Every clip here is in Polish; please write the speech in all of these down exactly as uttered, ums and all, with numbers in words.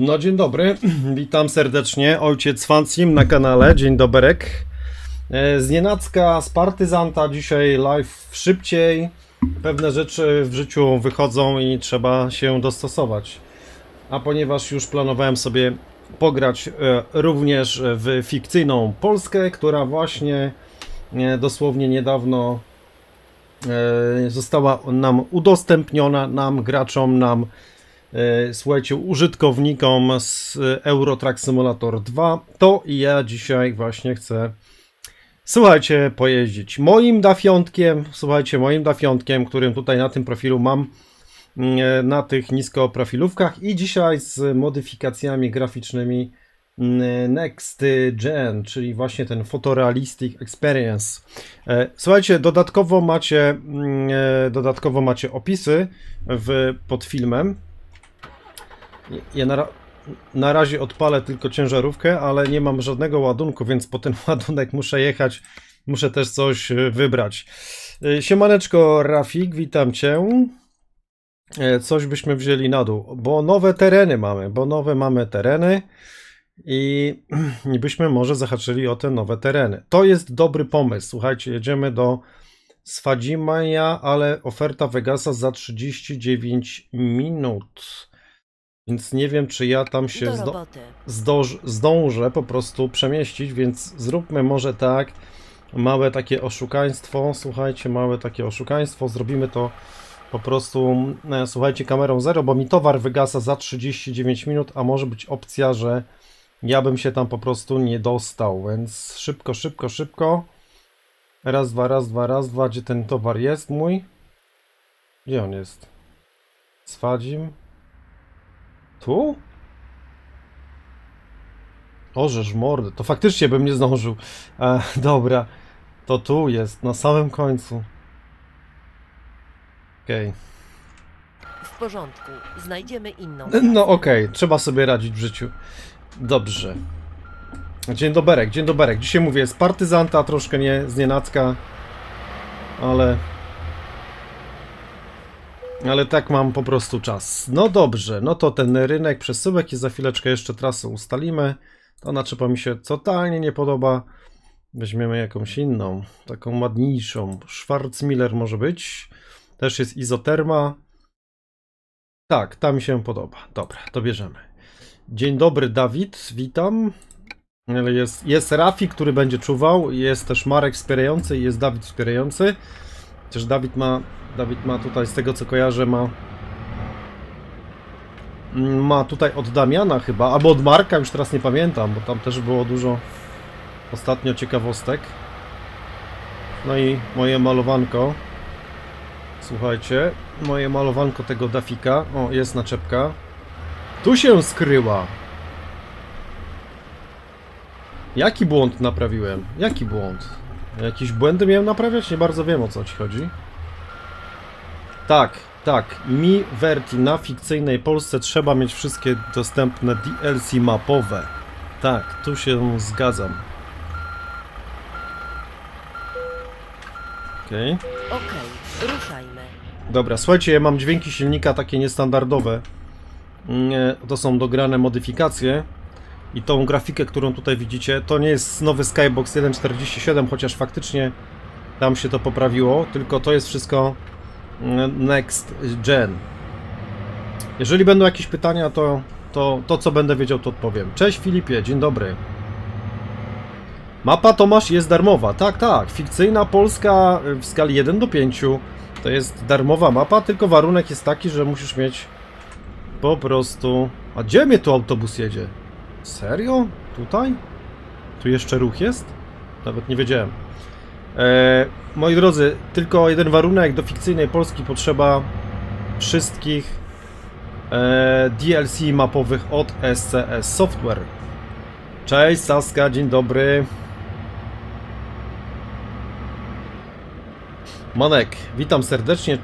No dzień dobry, witam serdecznie, ojciec FanSim na kanale, dzień doberek. Znienacka z partyzanta, dzisiaj live szybciej, pewne rzeczy w życiu wychodzą i trzeba się dostosować. A ponieważ już planowałem sobie pograć również w fikcyjną Polskę, która właśnie dosłownie niedawno została nam udostępniona, nam graczom, nam słuchajcie, użytkownikom z Euro Truck Simulator dwa, to i ja dzisiaj właśnie chcę, słuchajcie, pojeździć moim dafiątkiem, słuchajcie, moim dafiątkiem, którym tutaj na tym profilu mam, na tych niskoprofilówkach, i dzisiaj z modyfikacjami graficznymi Next Gen, czyli właśnie ten Photorealistic Experience. Słuchajcie, dodatkowo macie, dodatkowo macie opisy w, pod filmem. Ja na, na razie odpalę tylko ciężarówkę, ale nie mam żadnego ładunku, więc po ten ładunek muszę jechać, muszę też coś wybrać. Siemaneczko Rafik, witam Cię. Coś byśmy wzięli na dół, bo nowe tereny mamy, bo nowe mamy tereny i byśmy może zahaczyli o te nowe tereny. To jest dobry pomysł, słuchajcie, jedziemy do Swadzimaja, ale oferta Vegasa za trzydzieści dziewięć minut. Więc nie wiem, czy ja tam się zdo zdo zdążę po prostu przemieścić, więc zróbmy może tak, małe takie oszukaństwo, słuchajcie, małe takie oszukaństwo, zrobimy to po prostu, e, słuchajcie, kamerą zero, bo mi towar wygasa za trzydzieści dziewięć minut, a może być opcja, że ja bym się tam po prostu nie dostał, więc szybko, szybko, szybko, raz, dwa, raz, dwa, raz, dwa, gdzie ten towar jest mój? Gdzie on jest? Swadzim. Tu? Ożeż mordy, to faktycznie bym nie zdążył. E, dobra, to tu jest, na samym końcu. Okej. Okay. W porządku, znajdziemy inną. No okej, okay. Trzeba sobie radzić w życiu. Dobrze. Dzień doberek, dzień doberek. Dzisiaj mówię z partyzanta, troszkę nie z nienacka, ale... Ale tak mam po prostu czas. No dobrze, no to ten rynek przesyłek i za chwileczkę jeszcze trasę ustalimy. Ta naczepa mi się totalnie nie podoba. Weźmiemy jakąś inną, taką ładniejszą. Schwarzmiller może być. Też jest izoterma. Tak, ta mi się podoba. Dobra, to bierzemy. Dzień dobry Dawid, witam. Jest, jest Rafi, który będzie czuwał. Jest też Marek wspierający i jest Dawid wspierający. Chociaż Dawid ma... Dawid ma tutaj, z tego co kojarzę, ma ma tutaj od Damiana chyba, albo od Marka, już teraz nie pamiętam, bo tam też było dużo ostatnio ciekawostek. No i moje malowanko, słuchajcie, moje malowanko tego Dafika, o, jest naczepka, tu się skryła. Jaki błąd naprawiłem? Jaki błąd? Jakieś błędy miałem naprawiać? Nie bardzo wiem, o co ci chodzi. Tak, tak, mi Verti na fikcyjnej Polsce trzeba mieć wszystkie dostępne D L C mapowe. Tak, tu się zgadzam. Okej. Okay. Okej, ruszajmy. Dobra, słuchajcie, ja mam dźwięki silnika takie niestandardowe. To są dograne modyfikacje. I tą grafikę, którą tutaj widzicie, to nie jest nowy Skybox jeden czterdzieści siedem, chociaż faktycznie tam się to poprawiło, tylko to jest wszystko... Next Gen. Jeżeli będą jakieś pytania, to, to to, co będę wiedział, to odpowiem. Cześć Filipie, dzień dobry. Mapa, Tomasz, jest darmowa. Tak, tak. Fikcyjna Polska w skali jeden do pięciu to jest darmowa mapa, tylko warunek jest taki, że musisz mieć po prostu... A gdzie mnie tu autobus jedzie? Serio? Tutaj? Tu jeszcze ruch jest? Nawet nie wiedziałem. Eee, moi drodzy, tylko jeden warunek, do fikcyjnej Polski potrzeba wszystkich eee, D L C mapowych od S C S Software. Cześć Saska, dzień dobry. Manek, witam serdecznie,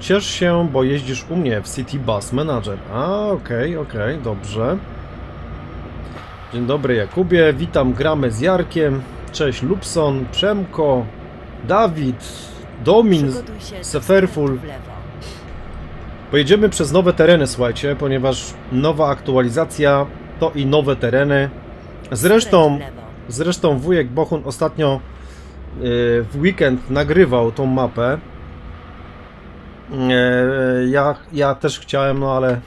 ciesz się, bo jeździsz u mnie w City Bus Manager. A, okej, okay, okej, okay, dobrze. Dzień dobry Jakubie, witam, gramy z Jarkiem. Cześć Lubson, Przemko, Dawid, Domin, Seferful. Pojedziemy przez nowe tereny, słuchajcie, ponieważ nowa aktualizacja to i nowe tereny. Zresztą, zresztą wujek Bohun ostatnio w weekend nagrywał tą mapę. Ja, ja też chciałem, no ale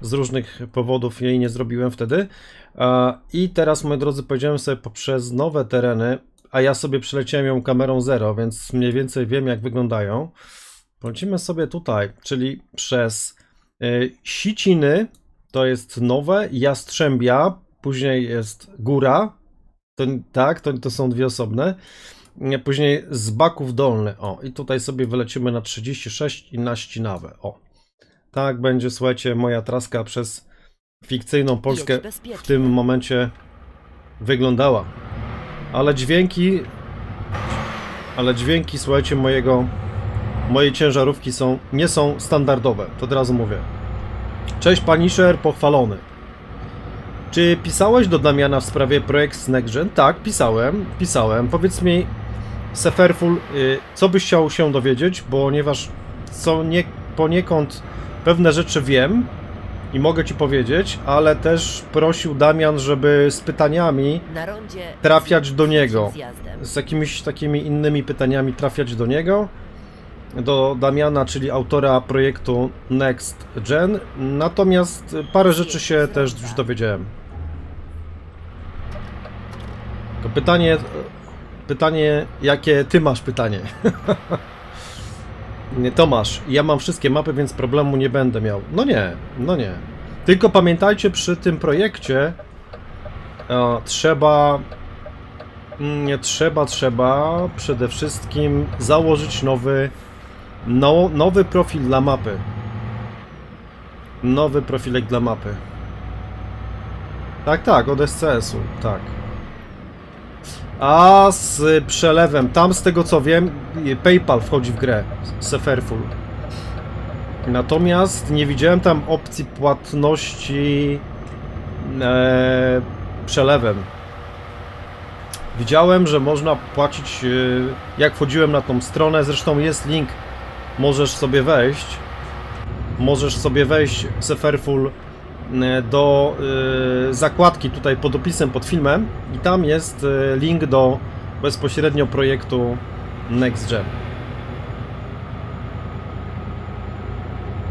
z różnych powodów jej nie zrobiłem wtedy. I teraz, moi drodzy, pojedziemy sobie poprzez nowe tereny, a ja sobie przeleciałem ją kamerą zero, więc mniej więcej wiem, jak wyglądają. Wrócimy sobie tutaj, czyli przez Siciny, to jest nowe, Jastrzębia, później jest Góra, to, tak, to, to są dwie osobne, później Zbaków Dolny, o, i tutaj sobie wylecimy na trzydzieści sześć i na Ścinawę, o. Tak będzie, słuchajcie, moja traska przez fikcyjną Polskę w tym momencie wyglądała. Ale dźwięki, ale dźwięki, słuchajcie, mojego... Moje ciężarówki są, nie są standardowe, to od razu mówię. Cześć Punisher, pochwalony. Czy pisałeś do Damiana w sprawie projektu Next Gen? Tak, pisałem, pisałem. Powiedz mi, Seferful, co byś chciał się dowiedzieć, bo ponieważ są nie, poniekąd pewne rzeczy wiem i mogę ci powiedzieć, ale też prosił Damian, żeby z pytaniami trafiać do niego. Z jakimiś takimi innymi pytaniami trafiać do niego. Do Damiana, czyli autora projektu Next Gen. Natomiast parę rzeczy się też już dowiedziałem. To pytanie, pytanie, jakie ty masz pytanie? Tomasz, ja mam wszystkie mapy, więc problemu nie będę miał. No nie, no nie. Tylko pamiętajcie, przy tym projekcie o, trzeba... Nie, trzeba, trzeba przede wszystkim założyć nowy... No, nowy profil dla mapy. Nowy profilek dla mapy. Tak, tak, od S C S-u, tak. A z przelewem, tam z tego co wiem, PayPal wchodzi w grę, Seferful. Natomiast nie widziałem tam opcji płatności e, przelewem. Widziałem, że można płacić, jak wchodziłem na tą stronę, zresztą jest link, możesz sobie wejść, możesz sobie wejść, Seferful, do zakładki tutaj pod opisem, pod filmem i tam jest link do bezpośrednio projektu Next Gen.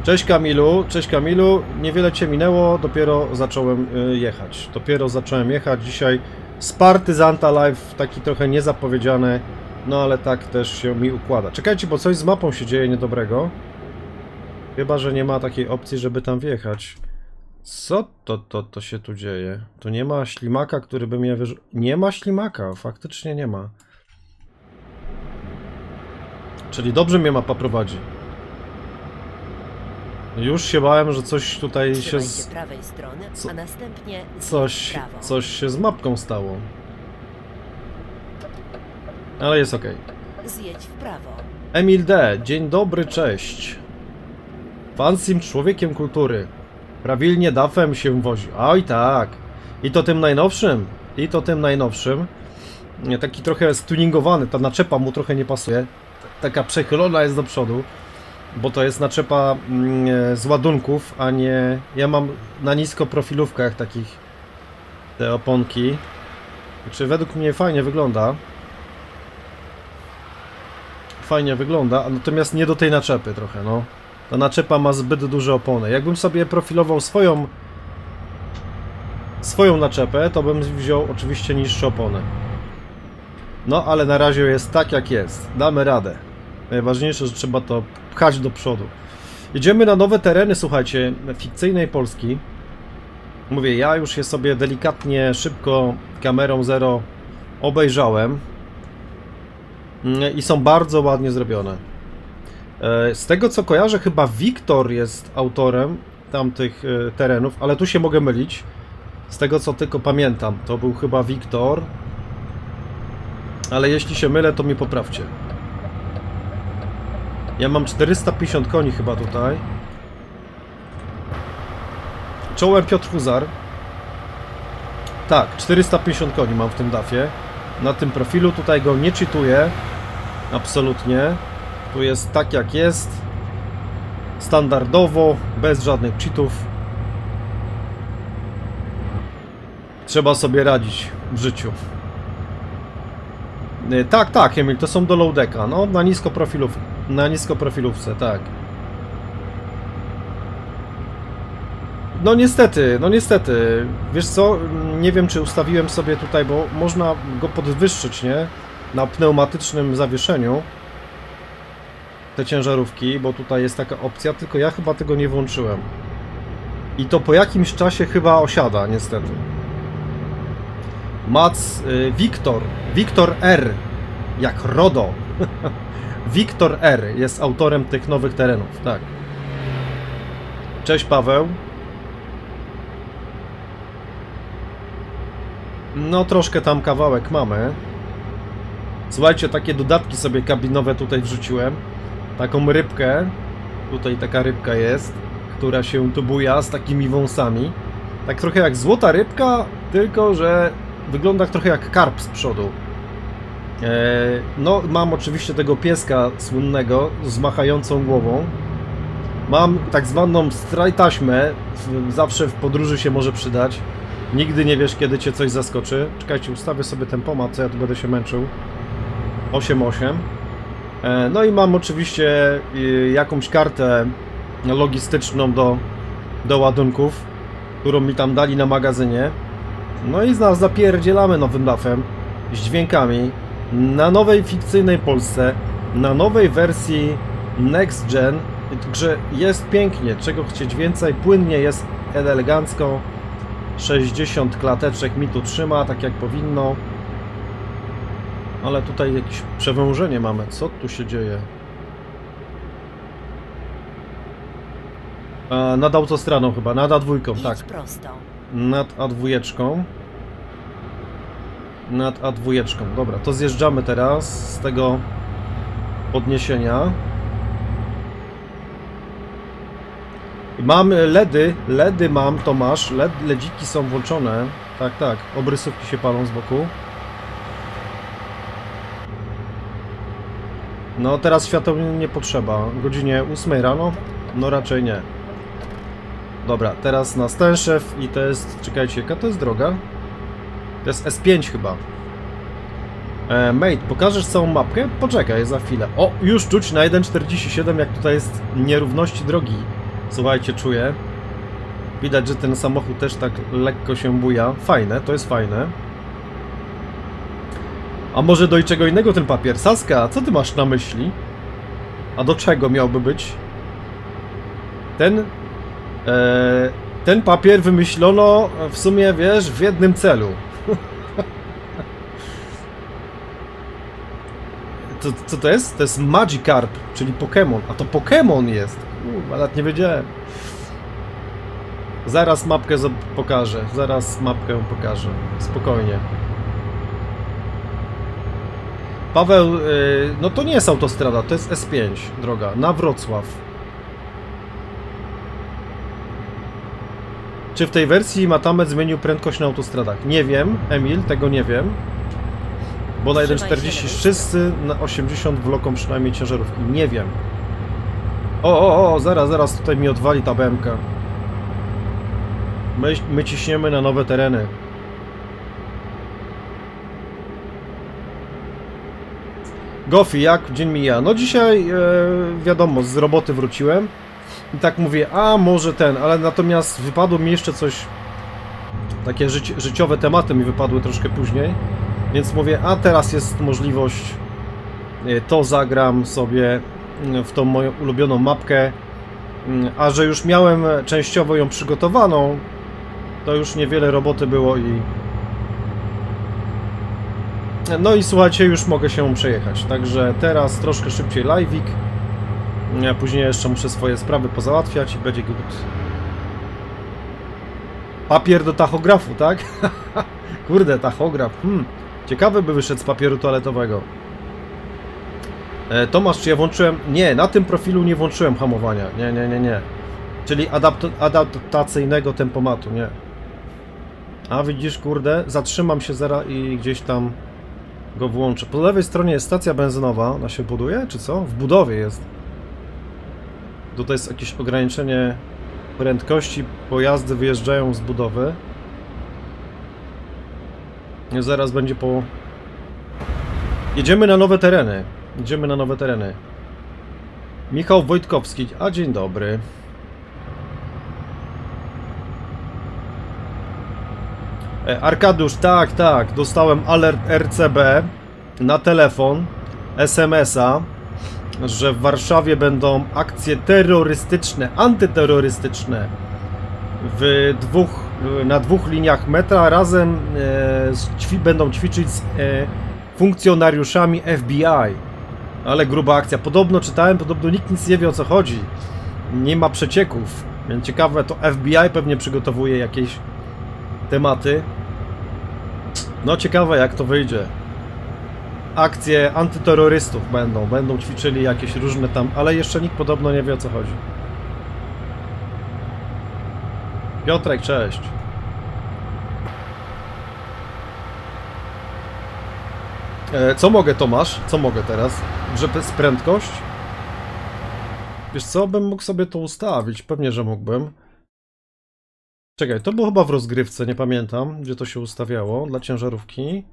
Cześć Kamilu, cześć Kamilu, niewiele cię minęło, dopiero zacząłem jechać, dopiero zacząłem jechać dzisiaj. Z Partyzanta Live, taki trochę niezapowiedziany, no ale tak też się mi układa. Czekajcie, bo coś z mapą się dzieje niedobrego. Chyba, że nie ma takiej opcji, żeby tam wjechać. Co to, to, to się tu dzieje? Tu nie ma ślimaka, który by mnie wyrzucił. Nie ma ślimaka, faktycznie nie ma. Czyli dobrze mnie mapa prowadzi. Już się bałem, że coś tutaj się z... prawej strony, a następnie coś, coś się z mapką stało. Ale jest ok. Zjedź w prawo. Emil D. Dzień dobry, cześć. FanSim człowiekiem kultury. Prawilnie dafem się wozi. Oj tak. I to tym najnowszym. I to tym najnowszym. Taki trochę stuningowany. Ta naczepa mu trochę nie pasuje. Taka przechylona jest do przodu. Bo to jest naczepa z ładunków, a nie... Ja mam na nisko profilówkach takich te oponki. Znaczy według mnie fajnie wygląda. Fajnie wygląda, natomiast nie do tej naczepy trochę, no. Ta naczepa ma zbyt duże opony. Jakbym sobie profilował swoją... Swoją naczepę, to bym wziął oczywiście niższe opony. No, ale na razie jest tak jak jest. Damy radę. Najważniejsze, że trzeba to pchać do przodu. Jedziemy na nowe tereny, słuchajcie, fikcyjnej Polski. Mówię, ja już je sobie delikatnie, szybko, kamerą zero obejrzałem. I są bardzo ładnie zrobione. Z tego co kojarzę, chyba Wiktor jest autorem tamtych terenów, ale tu się mogę mylić. Z tego co tylko pamiętam, to był chyba Wiktor. Ale jeśli się mylę, to mi poprawcie. Ja mam czterysta pięćdziesiąt koni chyba tutaj. Czołem Piotr Huzar. Tak, czterysta pięćdziesiąt koni mam w tym dafie. Na tym profilu, tutaj go nie cheatuję. Absolutnie. Tu jest tak jak jest. standardowo, bez żadnych cheatów. Trzeba sobie radzić w życiu. Tak, tak, Emil, to są do low-decka. No, na nisko profilów, na nisko profilówce, tak. No niestety, no niestety. Wiesz co, nie wiem czy ustawiłem sobie tutaj, bo można go podwyższyć, nie? Na pneumatycznym zawieszeniu te ciężarówki, bo tutaj jest taka opcja, tylko ja chyba tego nie włączyłem. I to po jakimś czasie chyba osiada, niestety. Mac, y, Wiktor, Wiktor R, jak RODO. Wiktor R jest autorem tych nowych terenów, tak. Cześć Paweł. No troszkę tam kawałek mamy. Słuchajcie, takie dodatki sobie kabinowe tutaj wrzuciłem. Taką rybkę. Tutaj taka rybka jest, która się tu buja z takimi wąsami. Tak trochę jak złota rybka, tylko że wygląda trochę jak karp z przodu. Eee, no, mam oczywiście tego pieska słynnego z machającą głową. Mam tak zwaną strajtaśmę. Zawsze w podróży się może przydać. Nigdy nie wiesz, kiedy cię coś zaskoczy. Czekajcie, ustawię sobie tempomat, co ja tu będę się męczył. osiem osiem. No i mam oczywiście jakąś kartę logistyczną do, do ładunków, którą mi tam dali na magazynie. No i z nas zapierdzielamy nowym lafem, z dźwiękami, na nowej fikcyjnej Polsce, na nowej wersji Next Gen, grze jest pięknie, czego chcieć więcej, płynnie jest, elegancko. sześćdziesiąt klateczek mi tu trzyma, tak jak powinno. Ale tutaj jakieś przewężenie mamy. Co tu się dzieje? E, nad autostradą chyba, nad A dwa, tak. Nad A dwa. Nad A dwa. Dobra, to zjeżdżamy teraz z tego podniesienia. Mam ledy, ledy mam, Tomasz, led, ledziki są włączone, tak, tak, obrysówki się palą z boku. No teraz świateł nie potrzeba, o godzinie ósmej rano? No raczej nie. Dobra, teraz na Stęszew i to jest, czekajcie, jaka to jest droga? To jest S pięć chyba. E, mate, pokażesz całą mapkę? Poczekaj za chwilę. O, już czuć na jeden czterdzieści siedem jak tutaj jest nierówności drogi. Słuchajcie, czuję. Widać, że ten samochód też tak lekko się buja. Fajne, to jest fajne. A może do czego innego ten papier? Saska, co ty masz na myśli? A do czego miałby być? Ten... E, ten papier wymyślono w sumie, wiesz, w jednym celu. Co, co to jest? To jest Magikarp, czyli Pokémon. A to Pokémon jest. Kurwa, nawet nie wiedziałem. Zaraz mapkę pokażę. Zaraz mapkę pokażę. Spokojnie. Paweł, yy, no to nie jest autostrada, to jest S pięć, droga, na Wrocław. Czy w tej wersji Matamet zmienił prędkość na autostradach? Nie wiem, Emil, tego nie wiem. Bo na jeden czterdzieści wszyscy, na osiemdziesiąt wloką przynajmniej ciężarówki. Nie wiem. O, o, o, zaraz, zaraz tutaj mi odwali ta B M K. My, my ciśniemy na nowe tereny. Gofi, jak dzień mija? No dzisiaj, yy, wiadomo, z roboty wróciłem. I tak mówię, a może ten, ale natomiast wypadło mi jeszcze coś... Takie życi życiowe tematy mi wypadły troszkę później. Więc mówię, a teraz jest możliwość, to zagram sobie w tą moją ulubioną mapkę, a że już miałem częściowo ją przygotowaną, to już niewiele roboty było i... No i słuchajcie, już mogę się przejechać, także teraz troszkę szybciej live'ik, później jeszcze muszę swoje sprawy pozałatwiać i będzie good. Papier do tachografu, tak? Kurde, tachograf, hmm. Ciekawy by wyszedł z papieru toaletowego. E, Tomasz, czy ja włączyłem... Nie, na tym profilu nie włączyłem hamowania. Nie, nie, nie, nie. Czyli adapt adaptacyjnego tempomatu, nie. A widzisz, kurde, zatrzymam się zaraz i gdzieś tam go włączę. Po lewej stronie jest stacja benzynowa. Ona się buduje, czy co? W budowie jest. tutaj jest jakieś ograniczenie prędkości, pojazdy wyjeżdżają z budowy. Zaraz będzie po... Jedziemy na nowe tereny. Jedziemy na nowe tereny. Michał Wojtkowski. A dzień dobry. E, Arkadiusz, tak, tak. Dostałem alert R C B na telefon, es em es a, że w Warszawie będą akcje terrorystyczne, antyterrorystyczne w dwóch, na dwóch liniach metra. Razem e, z, ćwi, będą ćwiczyć z e, funkcjonariuszami F B I. Ale gruba akcja. Podobno czytałem, podobno nikt nic nie wie, o co chodzi. Nie ma przecieków. Ciekawe, to F B I pewnie przygotowuje jakieś tematy. No ciekawe, jak to wyjdzie. Akcje antyterrorystów będą. Będą ćwiczyli jakieś różne tam, ale jeszcze nikt podobno nie wie, o co chodzi. Piotrek, cześć. E, co mogę, Tomasz? Co mogę teraz? Żeby z prędkość? Wiesz co, bym mógł sobie to ustawić. Pewnie, że mógłbym. Czekaj, to było chyba w rozgrywce, nie pamiętam, gdzie to się ustawiało. Dla ciężarówki.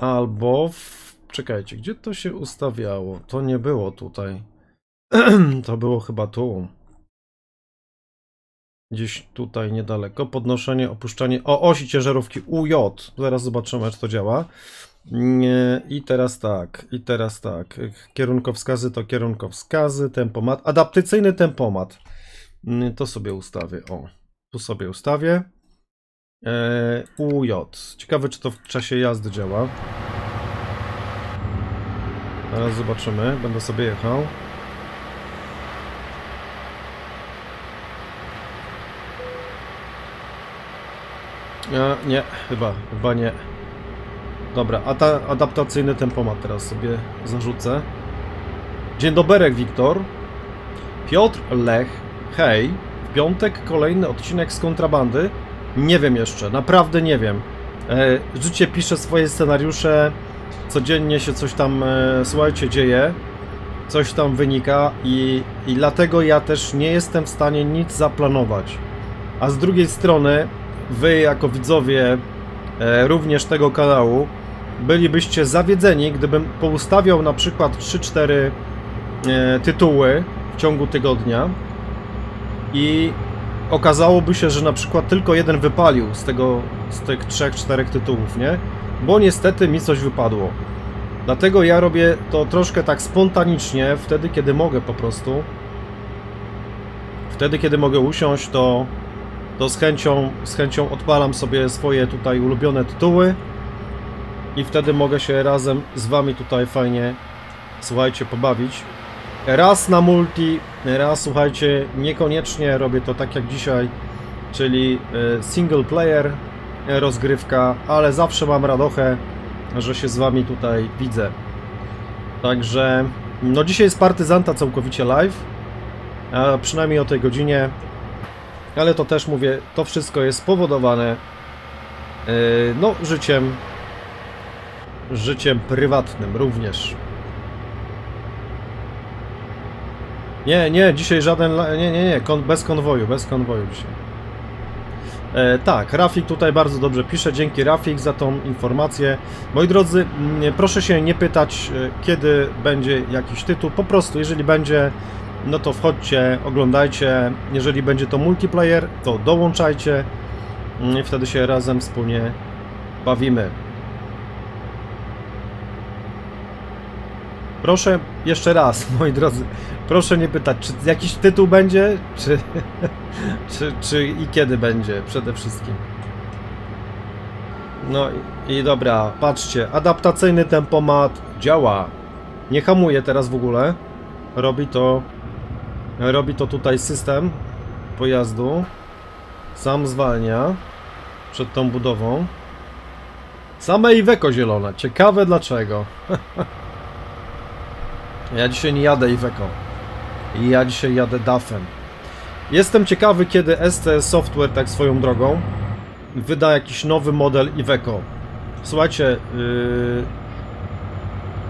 Albo w... Czekajcie, gdzie to się ustawiało? To nie było tutaj. To było chyba tu. Gdzieś tutaj niedaleko. Podnoszenie, opuszczanie... O, osi ciężarówki U J. Zaraz zobaczymy, czy to działa. Nie, i teraz tak, i teraz tak. Kierunkowskazy to kierunkowskazy, tempomat, adaptacyjny tempomat. To sobie ustawię, o, tu sobie ustawię. E, U J. Ciekawe, czy to w czasie jazdy działa. Zaraz zobaczymy, będę sobie jechał. E, nie, chyba, chyba nie. Dobra, a ta adaptacyjny tempomat teraz sobie zarzucę. Dzień doberek, Wiktor. Piotr Lech, hej. W piątek kolejny odcinek z kontrabandy. Nie wiem jeszcze, naprawdę nie wiem. E, życie pisze swoje scenariusze. Codziennie się coś tam, e, słuchajcie, dzieje. Coś tam wynika i, i dlatego ja też nie jestem w stanie nic zaplanować. A z drugiej strony, wy jako widzowie e, również tego kanału bylibyście zawiedzeni, gdybym poustawiał na przykład trzy cztery e, tytuły w ciągu tygodnia i okazałoby się, że na przykład tylko jeden wypalił z tego, z tych trzech czterech tytułów, nie? Bo niestety mi coś wypadło. Dlatego ja robię to troszkę tak spontanicznie, wtedy kiedy mogę po prostu. Wtedy kiedy mogę usiąść, to, to z chęcią, z chęcią odpalam sobie swoje tutaj ulubione tytuły. I wtedy mogę się razem z wami tutaj fajnie, słuchajcie, pobawić. Raz na multi, raz, słuchajcie, niekoniecznie robię to tak jak dzisiaj, czyli single player rozgrywka, ale zawsze mam radochę, że się z wami tutaj widzę. Także, no dzisiaj jest partyzanta całkowicie live, a przynajmniej o tej godzinie, ale to też mówię, to wszystko jest spowodowane, no, życiem, życiem prywatnym również. Nie, nie, dzisiaj żaden... Nie, nie, nie, kon, bez konwoju, bez konwoju dzisiaj. E, tak, Rafik tutaj bardzo dobrze pisze. Dzięki, Rafik, za tą informację. Moi drodzy, nie, proszę się nie pytać, kiedy będzie jakiś tytuł. Po prostu, jeżeli będzie, no to wchodźcie, oglądajcie. Jeżeli będzie to multiplayer, to dołączajcie. I wtedy się razem wspólnie bawimy. Proszę jeszcze raz, moi drodzy, proszę nie pytać, czy jakiś tytuł będzie, czy, czy, czy i kiedy będzie przede wszystkim. No i, i dobra, patrzcie, adaptacyjny tempomat działa. Nie hamuje teraz w ogóle. Robi to, robi to tutaj system pojazdu. Sam zwalnia przed tą budową. Same Iveco zielone, ciekawe dlaczego. Ja dzisiaj nie jadę Iveco. Ja dzisiaj jadę D A F-em. Jestem ciekawy, kiedy S C S Software, tak swoją drogą, wyda jakiś nowy model Iveco. Słuchajcie, yy,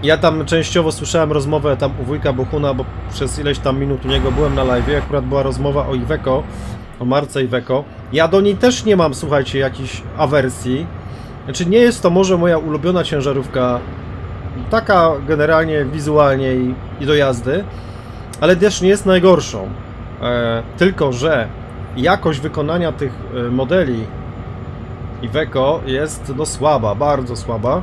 Ja tam częściowo słyszałem rozmowę tam u wujka Bohuna, bo przez ileś tam minut u niego byłem na live'ie. Akurat była rozmowa o Iveco, o marce Iveco. Ja do niej też nie mam, słuchajcie, jakiejś awersji. Znaczy nie jest to może moja ulubiona ciężarówka, taka generalnie wizualnie i, i do jazdy, ale też nie jest najgorszą. E, tylko że jakość wykonania tych modeli Iveco jest no słaba, bardzo słaba.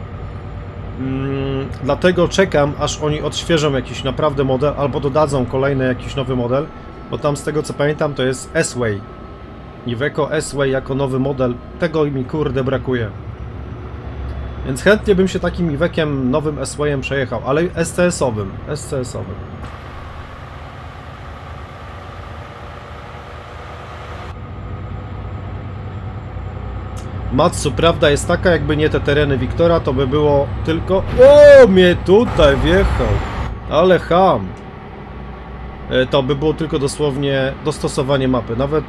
Mm, dlatego czekam, aż oni odświeżą jakiś naprawdę model, albo dodadzą kolejny jakiś nowy model, bo tam z tego co pamiętam to jest S-Way. Iveco S-Way jako nowy model, tego mi kurde brakuje. Więc chętnie bym się takim Ivekiem, nowym S-Wayem przejechał, ale S C S-owym, S C S-owym. Matsu, prawda jest taka, jakby nie te tereny Wiktora, to by było tylko... O, mnie tutaj wjechał! Ale ham! To by było tylko dosłownie dostosowanie mapy. Nawet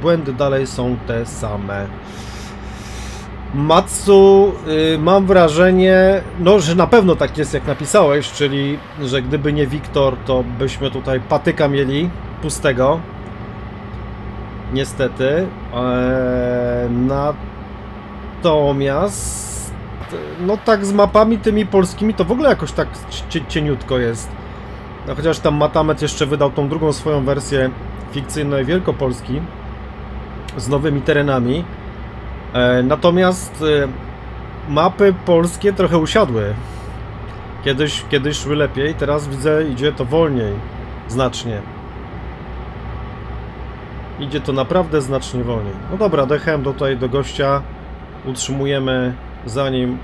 błędy dalej są te same. Matsu, mam wrażenie, no, że na pewno tak jest, jak napisałeś, czyli, że gdyby nie Wiktor, to byśmy tutaj patyka mieli pustego. Niestety. Eee, na... Natomiast, no tak z mapami tymi polskimi to w ogóle jakoś tak cieniutko jest. No chociaż tam Matamet jeszcze wydał tą drugą swoją wersję Fikcyjnej Wielkopolski z nowymi terenami. E, natomiast e, mapy polskie trochę usiadły. Kiedyś, kiedyś szły lepiej, teraz widzę, idzie to wolniej. Znacznie. Idzie to naprawdę znacznie wolniej. No dobra, dojechałem tutaj do gościa. Utrzymujemy za nim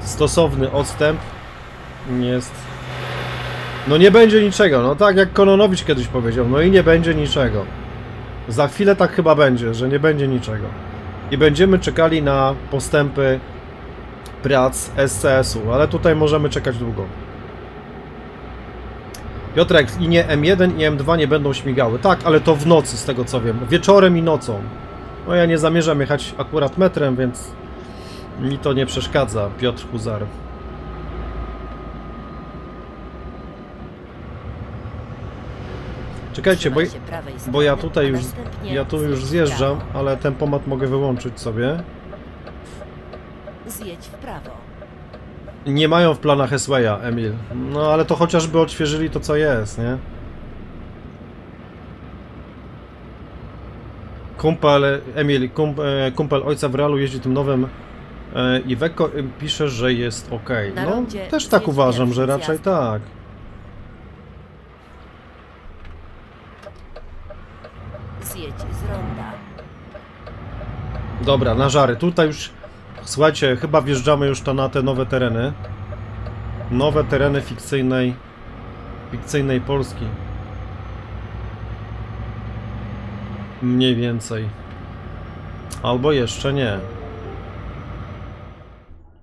stosowny odstęp. Jest. No nie będzie niczego. No tak jak Kononowicz kiedyś powiedział. No i nie będzie niczego. Za chwilę tak chyba będzie, że nie będzie niczego. I będziemy czekali na postępy prac S C S-u. Ale tutaj możemy czekać długo. Piotrek, linie M jeden i M dwa nie będą śmigały. Tak, ale to w nocy, z tego co wiem. Wieczorem i nocą. No ja nie zamierzam jechać akurat metrem, więc mi to nie przeszkadza, Piotr Huzar. Czekajcie, bo, bo ja tutaj już, ja tu już zjeżdżam, ale tempomat mogę wyłączyć sobie. Zjedź w prawo. Nie mają w planach S-Waya, Emil. No ale to chociażby odświeżyli to co jest, nie? Kumpel, Emil, kump, e, kumpel ojca w realu jeździ tym nowym e, Iveco, e, pisze, że jest ok. No, też tak uważam, że raczej tak. Zjedź z ronda. Dobra, na Żary. Tutaj już, słuchajcie, chyba wjeżdżamy już to na te nowe tereny. Nowe tereny fikcyjnej, fikcyjnej Polski. Mniej więcej. Albo jeszcze nie.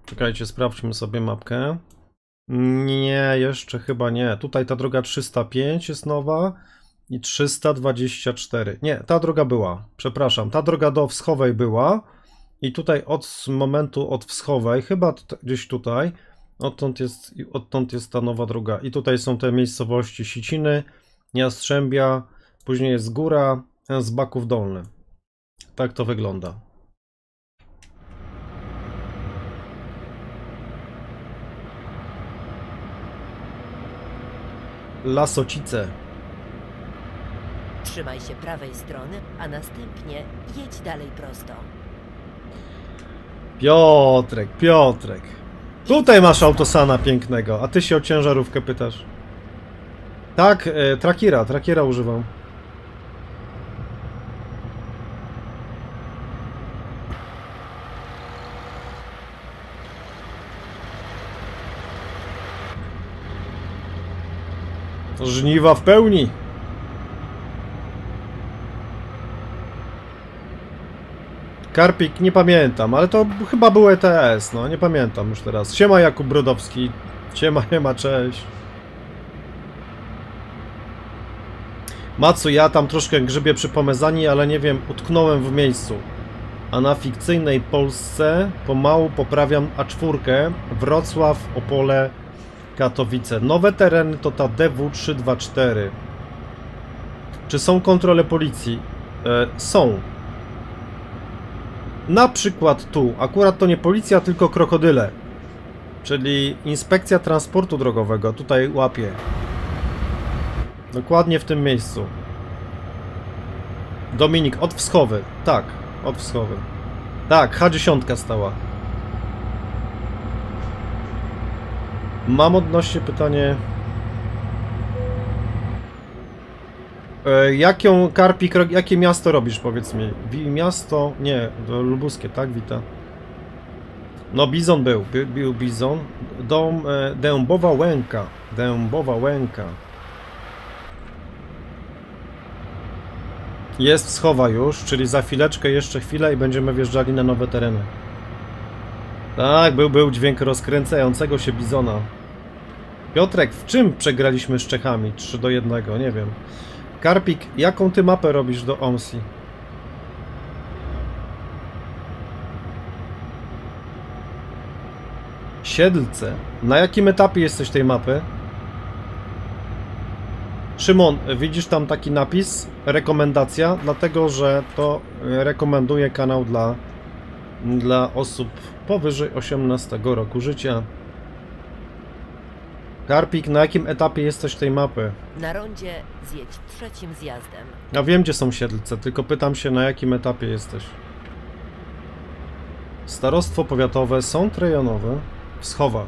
Czekajcie, sprawdźmy sobie mapkę. Nie, jeszcze chyba nie. Tutaj ta droga trzysta pięć jest nowa i trzysta dwadzieścia cztery. Nie, ta droga była. Przepraszam, ta droga do Wschowej była i tutaj od momentu od Wschowej, chyba gdzieś tutaj, odtąd jest, odtąd jest ta nowa droga. I tutaj są te miejscowości Siciny, Jastrzębia, później jest góra, Zbaków Dolny. Tak to wygląda. Lasocice. Trzymaj się prawej strony, a następnie jedź dalej prosto. Piotrek, Piotrek. Tutaj masz autosana pięknego, a ty się o ciężarówkę pytasz. Tak, e, trakira, trakira używam. Żniwa w pełni. Karpik, nie pamiętam, ale to chyba był E T S, no nie pamiętam już teraz. Siema Jakub Brodowski, siema, siema, cześć. Matsu, ja tam troszkę grzybię przy Pomezanii, ale nie wiem, utknąłem w miejscu. A na fikcyjnej Polsce pomału poprawiam A cztery, Wrocław, Opole Katowice. Nowe tereny to ta D W trzysta dwadzieścia cztery. Czy są kontrole policji? E, są. Na przykład tu. Akurat to nie policja, tylko krokodyle. Czyli inspekcja transportu drogowego. Tutaj łapie. Dokładnie w tym miejscu. Dominik, od Wschowy. Tak, od Wschowy. Tak, H dziesięć stała. Mam odnośnie pytanie... E, jaką Karpik, jakie miasto robisz, powiedz mi? Wi, miasto... nie, lubuskie, tak, Wita? No, bizon był, by, był bizon. Dom, e, Dębowa Łęka. Dębowa Łęka. Jest Wschowa już, czyli za chwileczkę, jeszcze chwilę i będziemy wjeżdżali na nowe tereny. Tak, był, był dźwięk rozkręcającego się bizona. Piotrek, w czym przegraliśmy z Czechami? trzy do jednego, nie wiem. Karpik, jaką ty mapę robisz do O M S I? Siedlce. Na jakim etapie jesteś tej mapy? Szymon, widzisz tam taki napis? Rekomendacja, dlatego że to rekomenduje kanał dla, dla osób powyżej osiemnastego roku życia. Karpik, na jakim etapie jesteś tej mapy? Na rondzie zjedź trzecim zjazdem. Ja wiem, gdzie są Siedlce, tylko pytam się, na jakim etapie jesteś. Starostwo powiatowe, sąd rejonowy, Wschowa.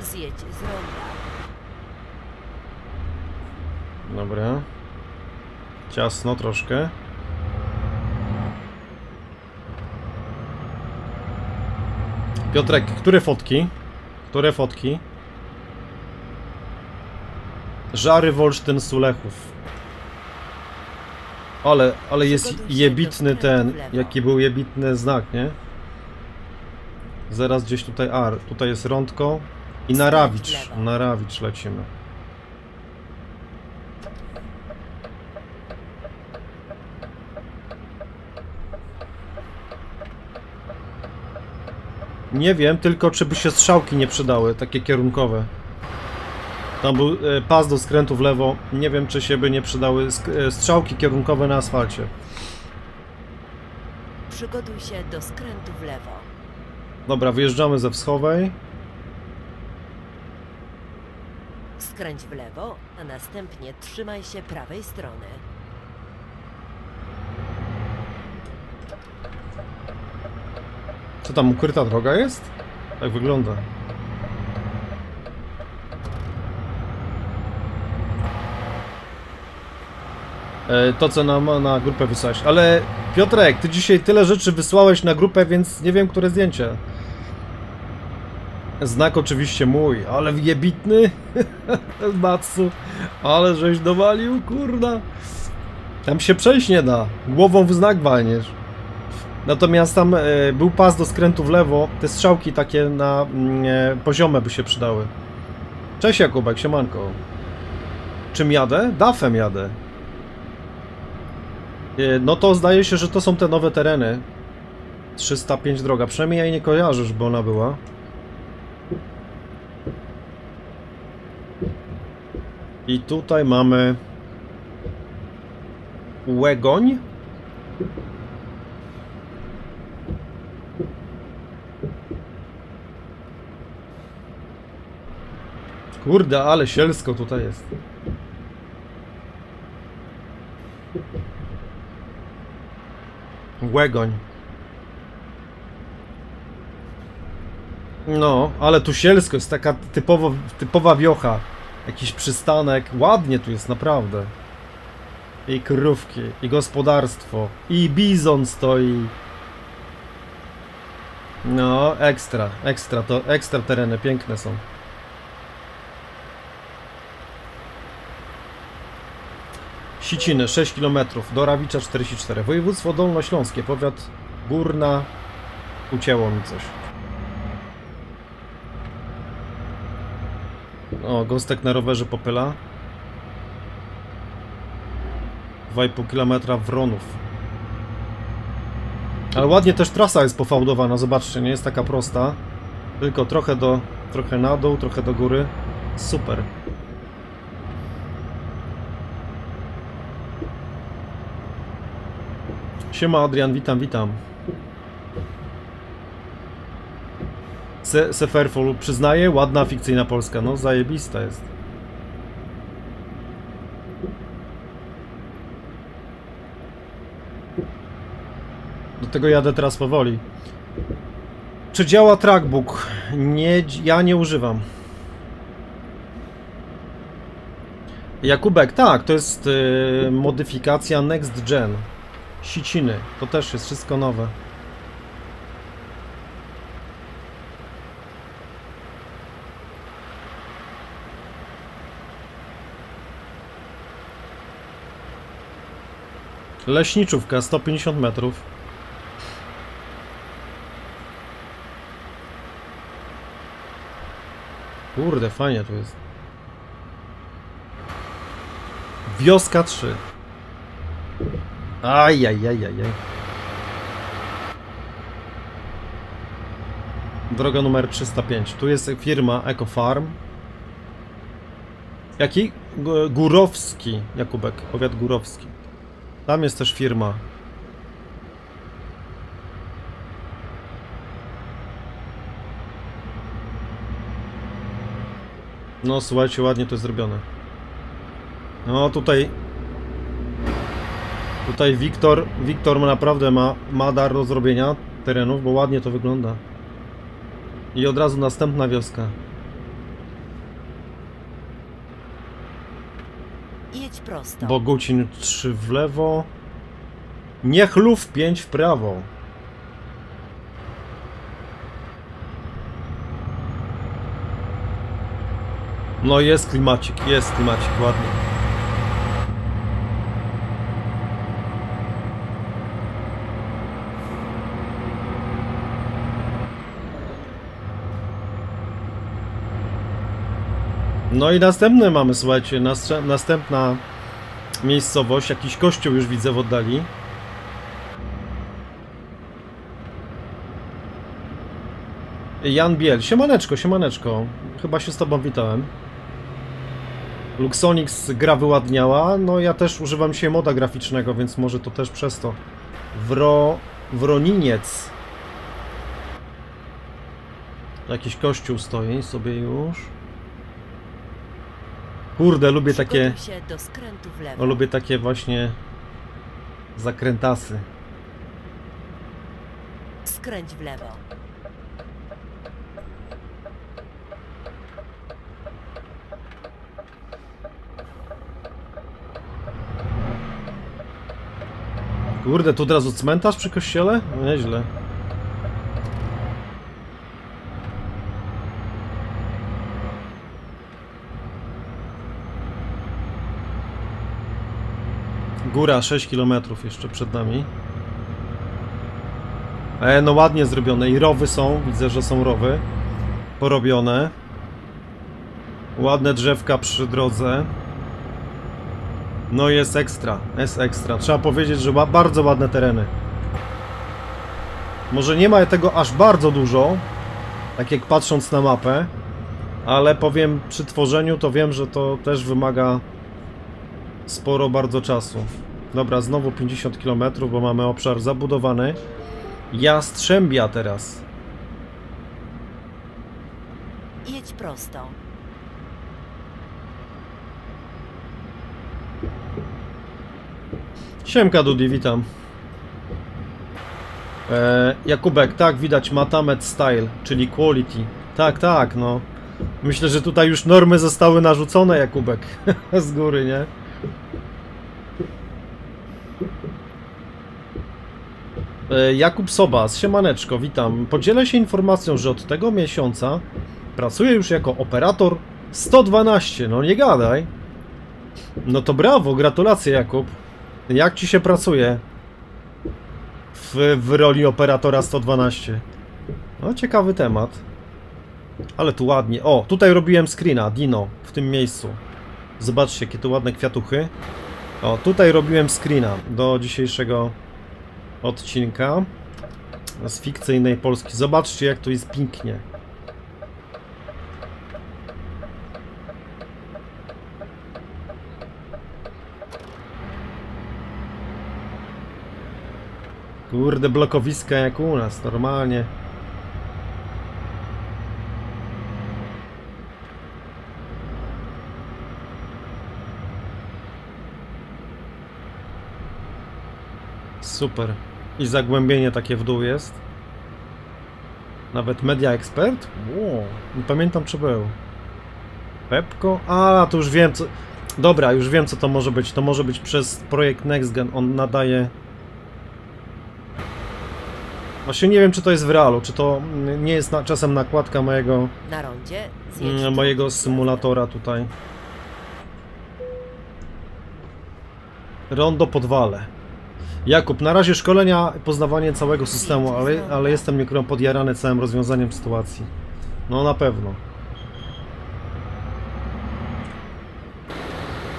Zjedź z ronda. Dobra. Ciasno troszkę. Piotrek, które fotki? Które fotki? Żary, Wolsztyn, Sulechów. Ale, ale jest jebitny ten, jaki był jebitny znak, nie? Zaraz gdzieś tutaj R, tutaj jest rądko. I na Rawicz, na Rawicz lecimy. Nie wiem, tylko czy by się strzałki nie przydały, takie kierunkowe. Tam był pas do skrętu w lewo, nie wiem, czy się by nie przydały strzałki kierunkowe na asfalcie. Przygotuj się do skrętu w lewo. Dobra, wyjeżdżamy ze Wschowej. Skręć w lewo, a następnie trzymaj się prawej strony. Co tam, ukryta droga jest? Tak wygląda. E, to co nam na grupę wysłałeś. Ale Piotrek, ty dzisiaj tyle rzeczy wysłałeś na grupę, więc nie wiem, które zdjęcie. Znak oczywiście mój, ale jebitny. Matsu. Ale żeś dowalił, kurda. Tam się przejść nie da. Głową w znak walniesz. Natomiast tam y, był pas do skrętu w lewo, te strzałki takie na y, poziome by się przydały. Cześć Jakubek, siemanko. Czym jadę? Dafem jadę. Y, no to zdaje się, że to są te nowe tereny. trzysta pięć droga, przynajmniej ja jej nie kojarzę, żeby ona była. I tutaj mamy... Łegoń. Kurde, ale sielsko tutaj jest. Łegoń. No, ale tu sielsko jest taka typowo, typowa wiocha. Jakiś przystanek. Ładnie tu jest, naprawdę. I krówki, i gospodarstwo, i bizon stoi. No, ekstra, ekstra, to ekstra tereny, piękne są. Siciny, sześć kilometrów, do Rawicza czterdzieści cztery, województwo dolnośląskie, powiat Górna, ucięło mi coś. O, Gostek na rowerze popyla. dwa i pół kilometra Wronów. Ale ładnie też trasa jest pofałdowana, zobaczcie, nie jest taka prosta, tylko trochę do trochę na dół, trochę do góry. Super. Siema Adrian, witam, witam. Se, Seferful, przyznaję, ładna fikcyjna Polska, no zajebista jest. Do tego jadę teraz powoli. Czy działa trackbook? Nie, ja nie używam. Jakubek, tak, to jest yy, modyfikacja Next Gen. Siciny, to też jest wszystko nowe. Leśniczówka, sto pięćdziesiąt metrów. Kurde, fajnie tu jest. Wioska trzy. Ajajajajaj. Droga numer trzysta pięć. Tu jest firma EcoFarm. Jaki? Górowski, Jakubek. Powiat Górowski. Tam jest też firma. No słuchajcie, ładnie to jest zrobione. No tutaj... Tutaj Wiktor, Wiktor naprawdę ma, ma dar do zrobienia terenów, bo ładnie to wygląda. I od razu następna wioska. Jedź prosto. Bogucin trzy w lewo. Niechlów pięć w prawo. No jest klimacik, jest klimacik, ładnie. No i następne mamy, słuchajcie, następna miejscowość, jakiś kościół już widzę w oddali. Jan Biel, siemaneczko, siemaneczko, chyba się z tobą witałem. Luxonix gra wyładniała, no ja też używam się moda graficznego, więc może to też przez to. Wro... Wroniniec. Jakiś kościół stoi sobie już. Kurde, lubię takie, no, lubię takie właśnie zakrętasy. Skręć w lewo. Kurde, tu od razu cmentarz przy kościele? No nieźle. Góra sześć kilometrów jeszcze przed nami. E, no ładnie zrobione. I rowy są. Widzę, że są rowy. Porobione. Ładne drzewka przy drodze. No jest ekstra. Jest ekstra. Trzeba powiedzieć, że bardzo ładne tereny. Może nie ma tego aż bardzo dużo. Tak jak patrząc na mapę. Ale powiem, przy tworzeniu to wiem, że to też wymaga sporo bardzo czasu. Dobra, znowu pięćdziesiąt kilometrów, bo mamy obszar zabudowany. Jastrzębia teraz. Jedź prosto. Siemka Dudi, witam. Eee, Jakubek, tak, widać Matamet Style, czyli Quality. Tak, tak, no. Myślę, że tutaj już normy zostały narzucone, Jakubek. Z góry, nie? Jakub Sobas, siemaneczko, witam. Podzielę się informacją, że od tego miesiąca pracuję już jako operator sto dwanaście. No nie gadaj. No to brawo, gratulacje Jakub. Jak ci się pracuje w, w roli operatora sto dwanaście? No ciekawy temat. Ale tu ładnie. O, tutaj robiłem screena, Dino, w tym miejscu. Zobaczcie, jakie tu ładne kwiatuchy. O, tutaj robiłem screena do dzisiejszego odcinka z fikcyjnej Polski. Zobaczcie, jak tu jest pięknie. Kurde, blokowiska jak u nas, normalnie. Super. I zagłębienie takie w dół jest. Nawet Media Expert? Wow. Nie pamiętam, czy był. Pepko? A, to już wiem co... Dobra, już wiem co to może być. To może być przez projekt Next Gen. On nadaje... Właśnie nie wiem, czy to jest w realu, czy to nie jest na, czasem nakładka mojego... Na rondzie m, mojego symulatora tutaj. Rondo Podwale. Jakub, na razie szkolenia, poznawanie całego systemu, ale, ale jestem niektóre podjarany całym rozwiązaniem sytuacji. No na pewno.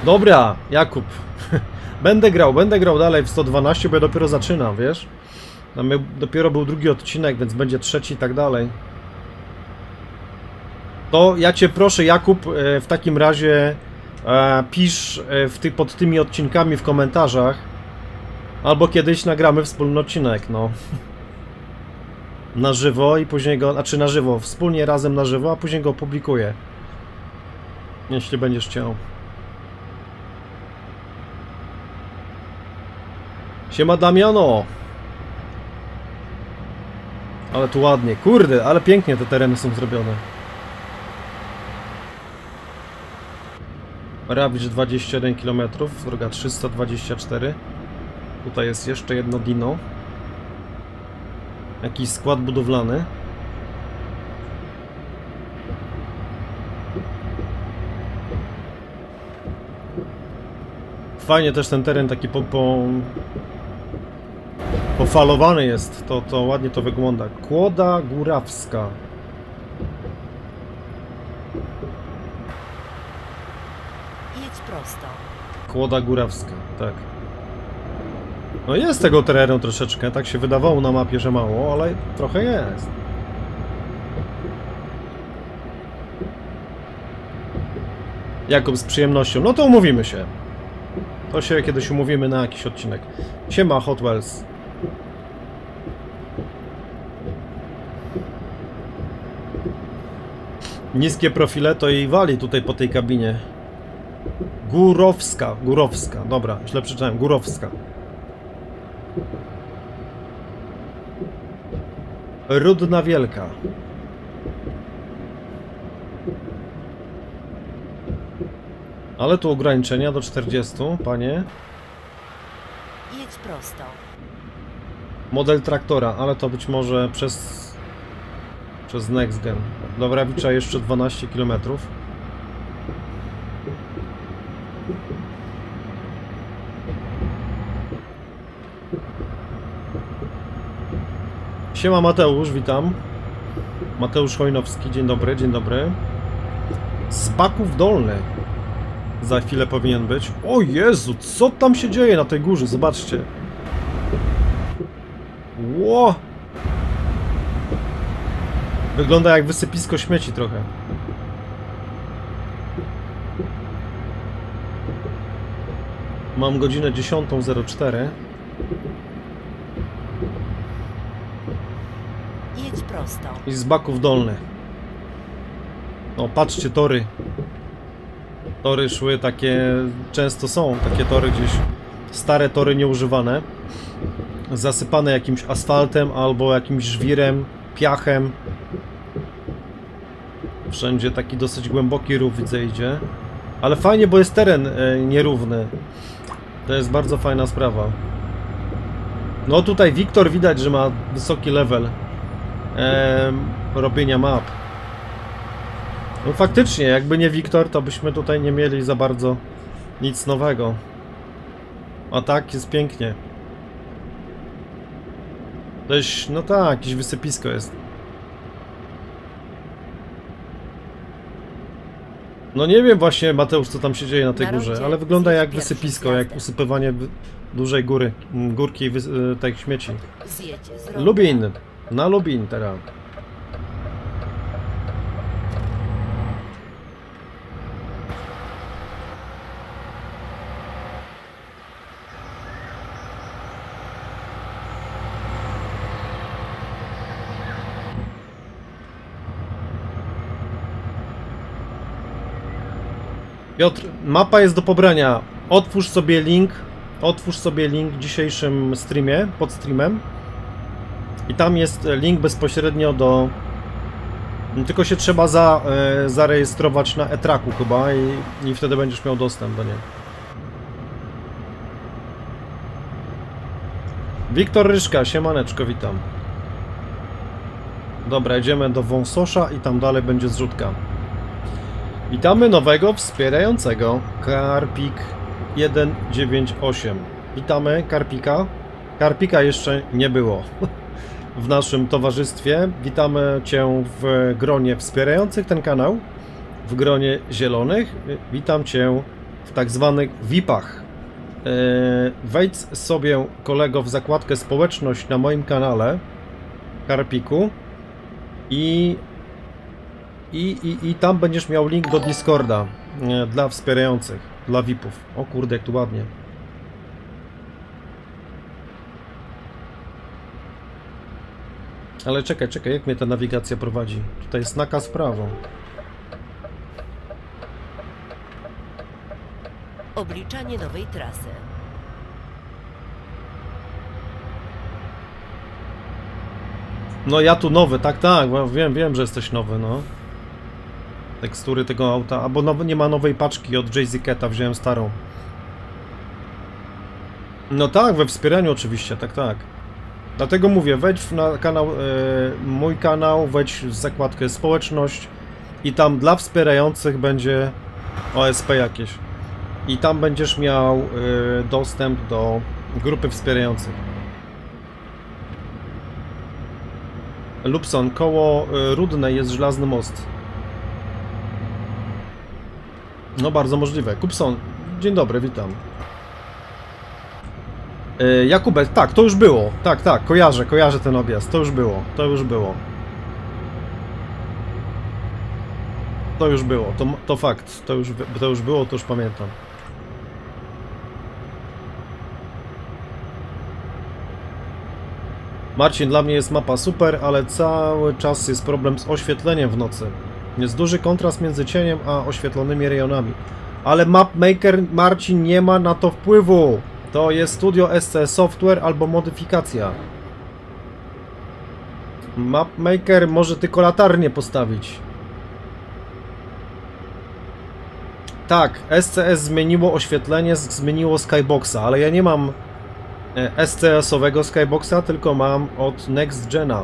Dobra, Jakub. Będę grał, będę grał dalej w sto dwanaście, bo ja dopiero zaczynam, wiesz? Dopiero był drugi odcinek, więc będzie trzeci i tak dalej. To ja cię proszę, Jakub, w takim razie pisz w ty, pod tymi odcinkami w komentarzach. Albo kiedyś nagramy wspólny odcinek, no. Na żywo i później go... Znaczy na żywo, wspólnie razem na żywo, a później go opublikuję. Jeśli będziesz chciał. Siema Damiano! Ale tu ładnie, kurde, ale pięknie te tereny są zrobione. Rawicz dwadzieścia jeden kilometrów, droga trzysta dwadzieścia cztery. Tutaj jest jeszcze jedno dino. Jakiś skład budowlany. Fajnie też ten teren taki po, po, pofalowany jest. To, to ładnie to wygląda. Kłoda Gurawska. Jedź prosto. Kłoda Gurawska, tak. No jest tego terenu troszeczkę, tak się wydawało na mapie, że mało, ale trochę jest. Jakub, z przyjemnością. No to umówimy się. To się kiedyś umówimy na jakiś odcinek. Siema, Hot Wheels. Niskie profile to jej wali tutaj po tej kabinie. Górowska, Górowska. Dobra, źle przeczytałem. Górowska. Rudna Wielka. Ale tu ograniczenia do czterdziestu, panie. Jedź prosto. Model traktora, ale to być może przez... Przez Next Gen. Do Rawicza jeszcze dwanaście kilometrów. Siema Mateusz, witam. Mateusz Chojnowski, dzień dobry, dzień dobry. Zbaków Dolny. Za chwilę powinien być. O Jezu, co tam się dzieje na tej górze, zobaczcie. Ło! Wygląda jak wysypisko śmieci trochę. Mam godzinę dziesiątą zero cztery. I Zbaków Dolny. No patrzcie, tory. Tory szły takie, często są takie tory gdzieś, stare tory nieużywane, zasypane jakimś asfaltem albo jakimś żwirem, piachem. Wszędzie taki dosyć głęboki rów widzę idzie. Ale fajnie, bo jest teren e, nierówny. To jest bardzo fajna sprawa. No tutaj Wiktor widać, że ma wysoki level robienia map. No faktycznie, jakby nie Wiktor, to byśmy tutaj nie mieli za bardzo nic nowego. A tak jest pięknie. Coś, no tak, jakieś wysypisko jest. No nie wiem właśnie, Mateusz, co tam się dzieje na tej górze, ale wygląda jak wysypisko, jak usypywanie dużej góry, górki tych śmieci. Lubin. Na Lubin teraz. Piotr, mapa jest do pobrania. Otwórz sobie link, otwórz sobie link w dzisiejszym streamie, pod streamem. I tam jest link bezpośrednio do... Tylko się trzeba za, e, zarejestrować na e-tracku chyba i, i wtedy będziesz miał dostęp do niej. Wiktor Ryszka, siemaneczko, witam. Dobra, idziemy do Wąsosza i tam dalej będzie zrzutka. Witamy nowego wspierającego, Karpik jeden dziewięć osiem. Witamy Karpika. Karpika jeszcze nie było w naszym towarzystwie. Witamy Cię w gronie wspierających ten kanał, w gronie zielonych. Witam Cię w tak zwanych V I P-ach. Wejdź sobie, kolego, w zakładkę społeczność na moim kanale, Karpiku, i, i, i, i tam będziesz miał link do Discorda dla wspierających, dla V I P-ów. O kurde, jak tu ładnie. Ale czekaj, czekaj, jak mnie ta nawigacja prowadzi? Tutaj jest nakaz prawą. Obliczanie nowej trasy. No ja tu nowy, tak, tak, wiem, wiem, że jesteś nowy, no. Tekstury tego auta, albo nowy, nie ma nowej paczki od Jay-Z Keta, wziąłem starą. No tak, we wspieraniu oczywiście, tak, tak. Dlatego mówię, wejdź na kanał, yy, mój kanał, wejdź w zakładkę społeczność i tam dla wspierających będzie O S P jakieś. I tam będziesz miał y, dostęp do grupy wspierających. Lubson, koło y, Rudnej jest żelazny most. No bardzo możliwe. Kupson, dzień dobry, witam. Y, Jakubek, tak, to już było. Tak, tak, kojarzę, kojarzę ten objazd. To już było, to już było. To już było, to, to fakt. To już, to już było, to już pamiętam. Marcin, dla mnie jest mapa super, ale cały czas jest problem z oświetleniem w nocy. Jest duży kontrast między cieniem a oświetlonymi rejonami. Ale mapmaker Marcin nie ma na to wpływu. To jest studio S C S Software albo modyfikacja. Mapmaker może tylko latarnię postawić. Tak, S C S zmieniło oświetlenie, zmieniło Skyboxa, ale ja nie mam S C S-owego Skyboxa, tylko mam od Next Gena.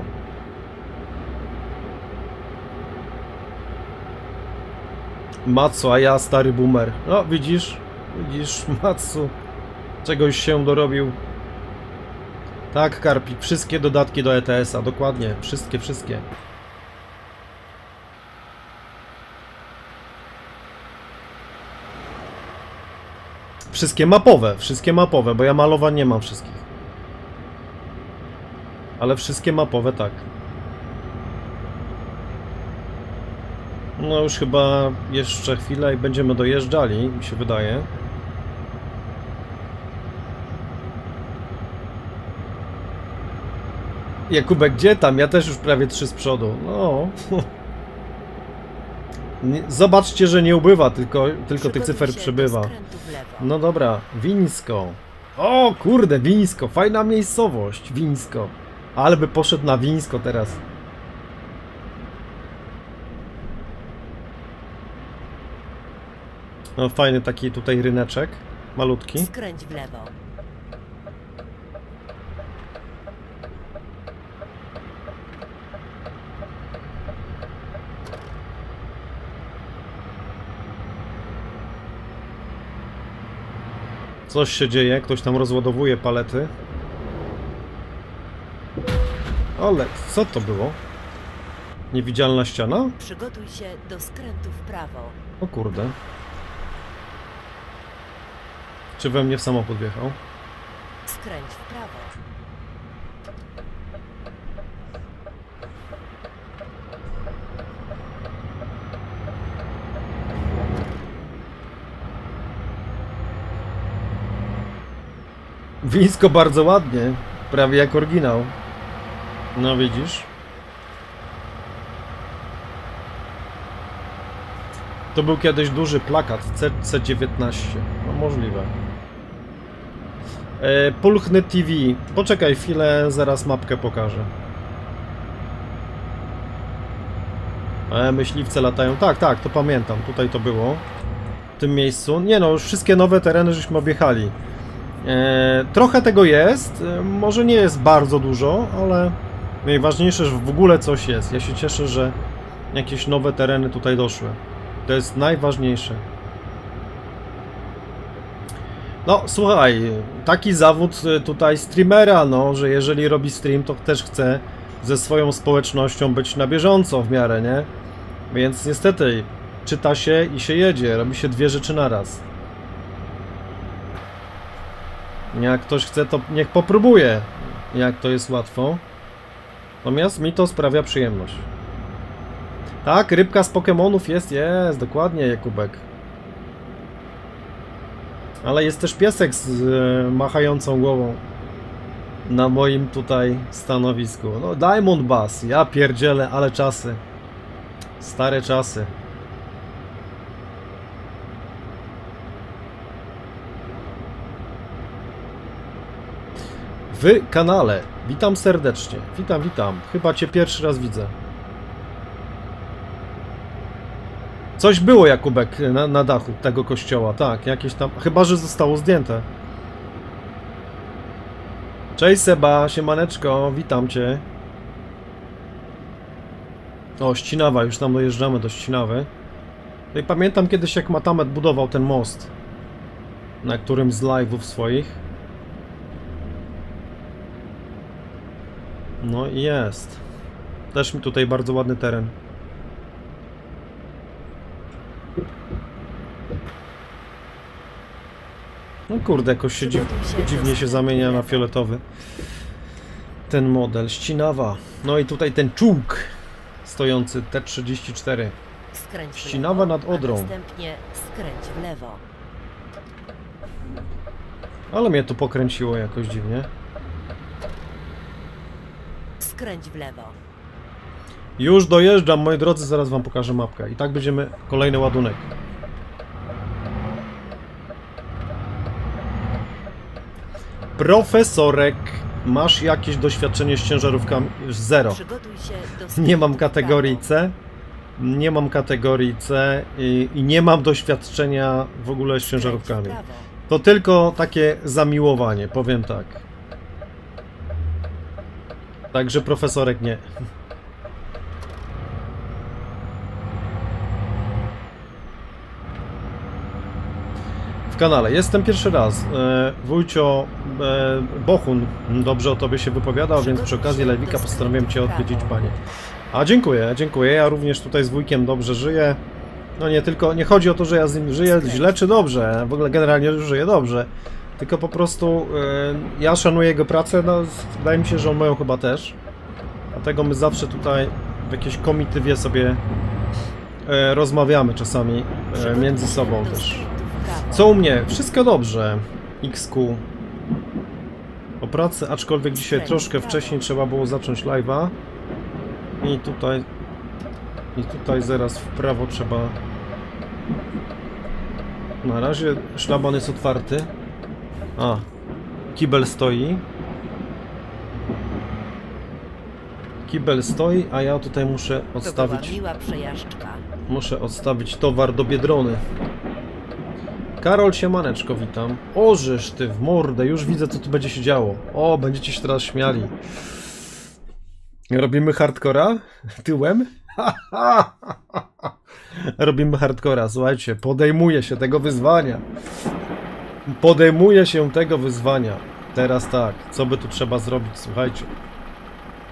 Matsu, a ja stary boomer. No, widzisz? Widzisz, Matsu. Czegoś się dorobił. Tak, Karpik, wszystkie dodatki do E T S-a, dokładnie. Wszystkie, wszystkie. Wszystkie mapowe, wszystkie mapowe, bo ja malowań nie mam wszystkich. Ale wszystkie mapowe, tak. No już chyba jeszcze chwilę i będziemy dojeżdżali, mi się wydaje. Jakubek, gdzie tam? Ja też już prawie trzy z przodu. No. Zobaczcie, że nie ubywa, tylko, tylko tych cyfer przybywa. No dobra, Wińsko. O kurde, Wińsko, fajna miejscowość, Wińsko. Ale by poszedł na Wińsko teraz. No fajny taki tutaj ryneczek, malutki. Skręć w lewo. Coś się dzieje, ktoś tam rozładowuje palety. Ale co to było? Niewidzialna ściana? Przygotuj się do skrętu w prawo. O kurde. Czy we mnie w samochód wjechał? Skręć w prawo. Wińsko bardzo ładnie, prawie jak oryginał. No widzisz? To był kiedyś duży plakat C dziewiętnaście. No możliwe. E, Pulchny T V. Poczekaj chwilę, zaraz mapkę pokażę. E, myśliwce latają. Tak, tak, to pamiętam. Tutaj to było. W tym miejscu. Nie no, już wszystkie nowe tereny żeśmy objechali. E, trochę tego jest. E, może nie jest bardzo dużo, ale najważniejsze, że w ogóle coś jest. Ja się cieszę, że jakieś nowe tereny tutaj doszły. To jest najważniejsze. No, słuchaj, taki zawód tutaj streamera, no, że jeżeli robi stream, to też chce ze swoją społecznością być na bieżąco w miarę, nie? Więc niestety, czyta się i się jedzie, robi się dwie rzeczy na raz. Jak ktoś chce, to niech popróbuje, jak to jest łatwo. Natomiast mi to sprawia przyjemność. Tak, rybka z Pokemonów jest, jest, dokładnie, Jakubek. Ale jest też piesek z e, machającą głową na moim tutaj stanowisku. No, Diamond Bass, ja pierdzielę, ale czasy. Stare czasy. W kanale, witam serdecznie, witam, witam. Chyba Cię pierwszy raz widzę. Coś było, Jakubek, na, na dachu tego kościoła, tak, jakieś tam, chyba że zostało zdjęte. Cześć Seba, siemaneczko, witam Cię. O, Ścinawa, już tam dojeżdżamy do Ścinawy. No i pamiętam kiedyś, jak Matamet budował ten most, na którym z live'ów swoich. No i jest. Też mi tutaj bardzo ładny teren. No kurde, jakoś się dziw, dziwnie się zamienia na fioletowy ten model. Ścinawa. No i tutaj ten czołg stojący T trzydzieści cztery. Ścinawa nad Odrą. Następnie skręć w lewo. Ale mnie to pokręciło jakoś dziwnie. Skręć w lewo. Już dojeżdżam, moi drodzy, zaraz wam pokażę mapkę. I tak będziemy kolejny ładunek. Profesorek, masz jakieś doświadczenie z ciężarówkami? Zero. Nie mam kategorii C. Nie mam kategorii C i, i nie mam doświadczenia w ogóle z ciężarówkami. To tylko takie zamiłowanie, powiem tak. Także profesorek nie. Kanale. Jestem pierwszy raz. E, wujcio e, Bohun dobrze o tobie się wypowiadał, więc przy okazji live'ika postanowiłem cię odwiedzić, panie. A dziękuję, dziękuję. Ja również tutaj z wujkiem dobrze żyję. No nie tylko, nie chodzi o to, że ja z nim żyję źle czy dobrze. W ogóle generalnie żyję dobrze. Tylko po prostu e, ja szanuję jego pracę. No, wydaje mi się, że on moją chyba też. Dlatego my zawsze tutaj w jakiejś komitywie sobie e, rozmawiamy czasami e, między sobą też. Co u mnie? Wszystko dobrze, X Q. O pracy, aczkolwiek dzisiaj troszkę wcześniej trzeba było zacząć live'a. I tutaj... I tutaj zaraz w prawo trzeba... Na razie szlaban jest otwarty. A, kibel stoi. Kibel stoi, a ja tutaj muszę odstawić... Muszę odstawić towar do Biedrony. Karol, siemaneczko, witam. O, żeż ty w mordę, już widzę, co tu będzie się działo. O, będziecie się teraz śmiali. Robimy hardcora? Tyłem? Robimy hardcora, słuchajcie, podejmuję się tego wyzwania. Podejmuję się tego wyzwania. Teraz tak, co by tu trzeba zrobić, słuchajcie.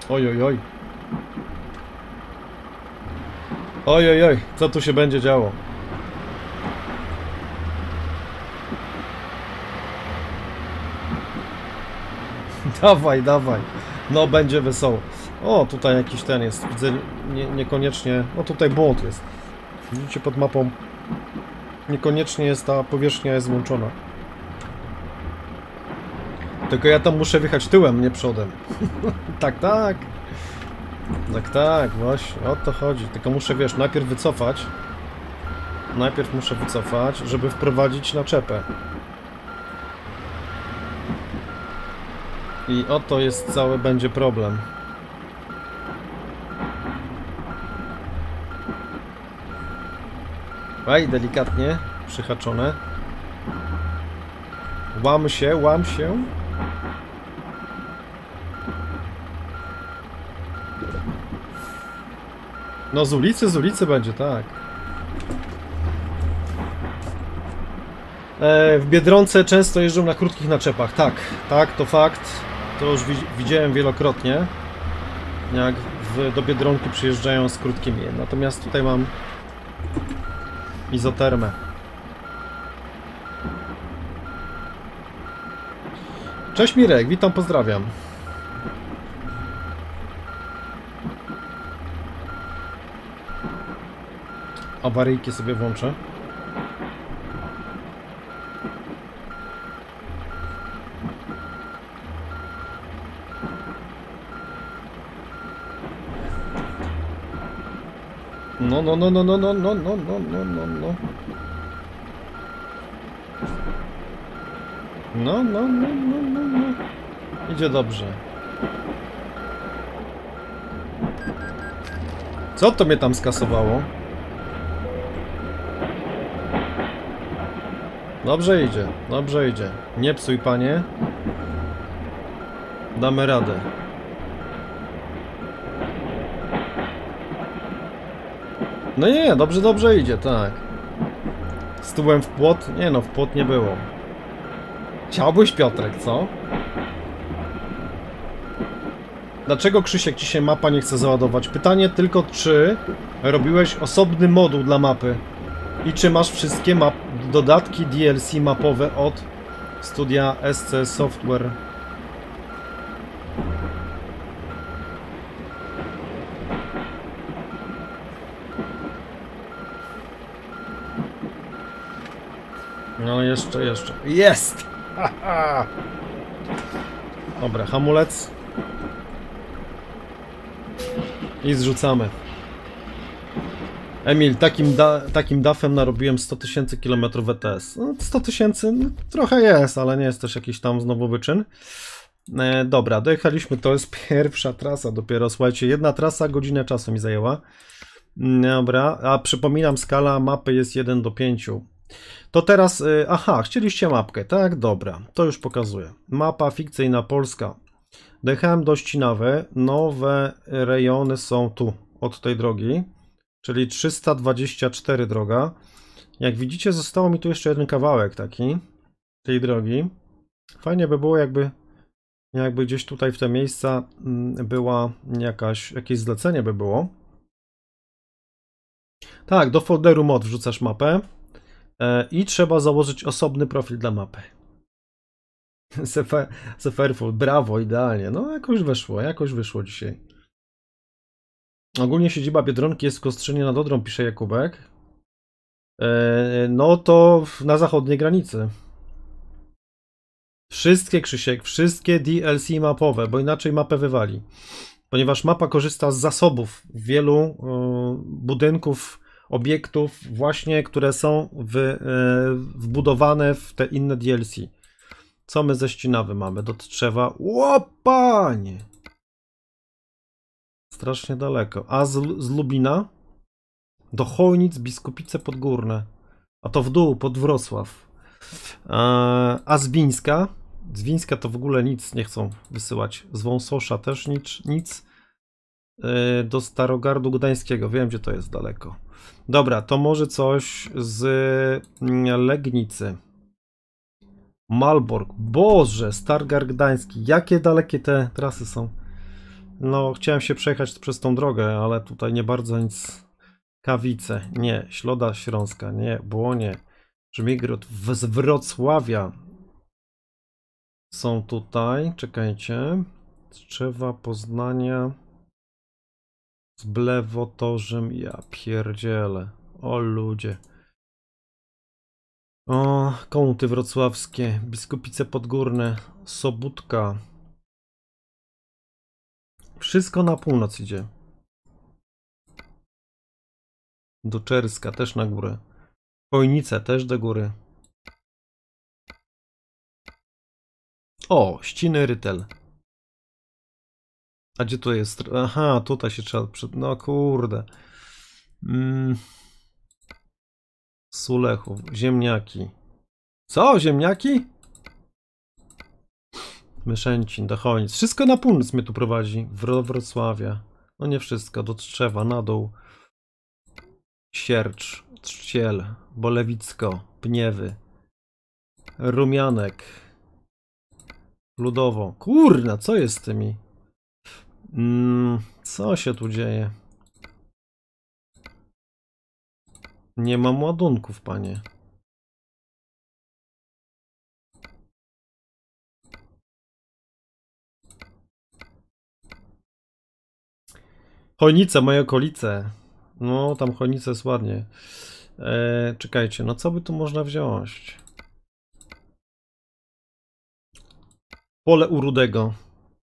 Oj, oj, oj. Oj, oj, oj, co tu się będzie działo? Dawaj, dawaj. No, będzie wesoło. O, tutaj jakiś ten jest. Widzę, nie, niekoniecznie... No, tutaj błąd jest. Widzicie, pod mapą niekoniecznie jest ta powierzchnia jest złączona. Tylko ja tam muszę wjechać tyłem, nie przodem. Tak, tak. Tak, tak, właśnie. O to chodzi. Tylko muszę, wiesz, najpierw wycofać. najpierw muszę wycofać, żeby wprowadzić naczepę. I oto jest cały będzie problem. Aj, delikatnie przyhaczone. Łam się, łam się. No z ulicy, z ulicy będzie, tak. E, w Biedronce często jeżdżą na krótkich naczepach, tak, tak, to fakt. To już wi widziałem wielokrotnie, jak w, do Biedronki przyjeżdżają z krótkimi. Natomiast tutaj mam izotermę. Cześć Mirek, witam, pozdrawiam. Awaryjki sobie włączę. No, no, no, no, no, no, no, no, no, no, no, no. No, no, no, no, no, no. Idzie dobrze. Co to mnie tam skasowało? Dobrze idzie, dobrze idzie. Nie psuj, panie. Damy radę. No nie, dobrze, dobrze idzie, tak. Z tyłem w płot? Nie no, w płot nie było. Chciałbyś, Piotrek, co? Dlaczego, Krzysiek, ci się mapa nie chce załadować? Pytanie tylko, czy robiłeś osobny moduł dla mapy? I czy masz wszystkie map dodatki D L C mapowe od studia S C S Software? No jeszcze, jeszcze. Jest! Ha, ha. Dobra, hamulec. I zrzucamy. Emil, takim, da takim dafem narobiłem sto tysięcy kilometrów E T S. No, sto tysięcy? No, trochę jest, ale nie jest też jakiś tam znowu wyczyn. E, dobra, dojechaliśmy. To jest pierwsza trasa dopiero. Słuchajcie, jedna trasa, godzinę czasu mi zajęła. Dobra, a przypominam, skala mapy jest jeden do pięciu. To teraz, y, aha, chcieliście mapkę, tak? Dobra, to już pokazuję. Mapa fikcyjna Polska. Dojechałem do Ścinawy. Nowe rejony są tu, od tej drogi. Czyli trzysta dwadzieścia cztery droga. Jak widzicie, zostało mi tu jeszcze jeden kawałek taki tej drogi. Fajnie by było, jakby, jakby gdzieś tutaj w te miejsca była jakaś, jakieś zlecenie by było. Tak, do folderu mod wrzucasz mapę i trzeba założyć osobny profil dla mapy. Seferful, brawo, idealnie. No jakoś wyszło, jakoś wyszło dzisiaj. Ogólnie siedziba Biedronki jest w Kostrzynie nad Odrą, pisze Jakubek. No to na zachodniej granicy. Wszystkie, Krzysiek, wszystkie D L C mapowe, bo inaczej mapę wywali. Ponieważ mapa korzysta z zasobów wielu budynków, obiektów właśnie, które są w, wbudowane w te inne D L C. Co my ze Ścinawy mamy? Do Trzewa. Łopanie! Strasznie daleko. A z, z Lubina do Chojnic, Biskupice Podgórne. A to w dół, pod Wrocław. Eee, a z Wińska. Z Wińska to w ogóle nic nie chcą wysyłać. Z Wąsosza też nic. nic. Eee, do Starogardu Gdańskiego. Wiem, gdzie to jest daleko. Dobra, to może coś z Legnicy. Malbork. Boże, Starogard Gdański. Jakie dalekie te trasy są. No, chciałem się przejechać przez tą drogę, ale tutaj nie bardzo nic. Kawice, nie. Środa Śląska, nie. Błonie. Żmigród z Wrocławia. Są tutaj, czekajcie. Trzewa, Poznania. Z Blewotorzem, ja pierdzielę. O ludzie. O, kołty wrocławskie. Biskupice Podgórne. Sobótka. Wszystko na północ idzie. Do Czerska, też na górę. Chojnice też do góry. O, ściny Rytel. A gdzie tu jest? Aha, tutaj się trzeba... Przed... No kurde. Mm. Sulechów, ziemniaki. Co? Ziemniaki? Myszęcin, do Chojnic. Wszystko na północ mnie tu prowadzi. W Wrocławia. No nie wszystko. Do Trzewa, na dół. Siercz, Trzciel, Bolewicko, Pniewy. Rumianek. Ludowo. Kurna, co jest z tymi? Mm, co się tu dzieje? Nie mam ładunków, panie. Chojnice, moje okolice. No, tam Chojnice jest ładnie. Eee, czekajcie, no co by tu można wziąć? Pole u Rudego.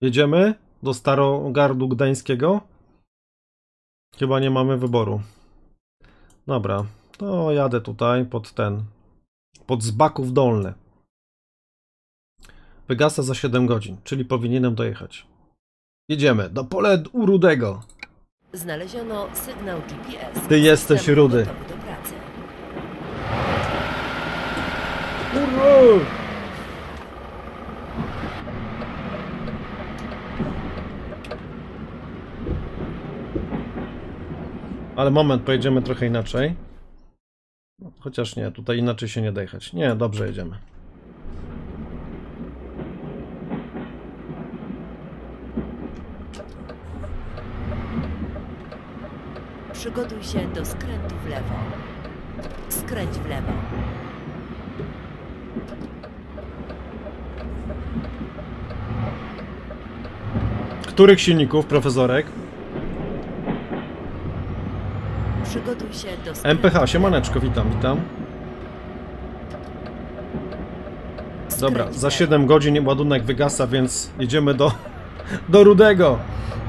Jedziemy do Starogardu Gdańskiego? Chyba nie mamy wyboru. Dobra, to jadę tutaj pod ten. Pod Zbaków Dolny. Wygasa za siedem godzin, czyli powinienem dojechać. Jedziemy do Pole u Rudego. Znaleziono sygnał G P S. Ty jesteś rudy. Kurwa! Ale moment, pojedziemy trochę inaczej. Chociaż nie, tutaj inaczej się nie da jechać. Nie, dobrze jedziemy. Przygotuj się do skrętu w lewo. Skręć w lewo. Których silników, profesorek? Przygotuj się do skrętu. M P H, siemaneczko, witam, witam. Dobra, za siedem godzin ładunek wygasa, więc jedziemy do, do Rudego.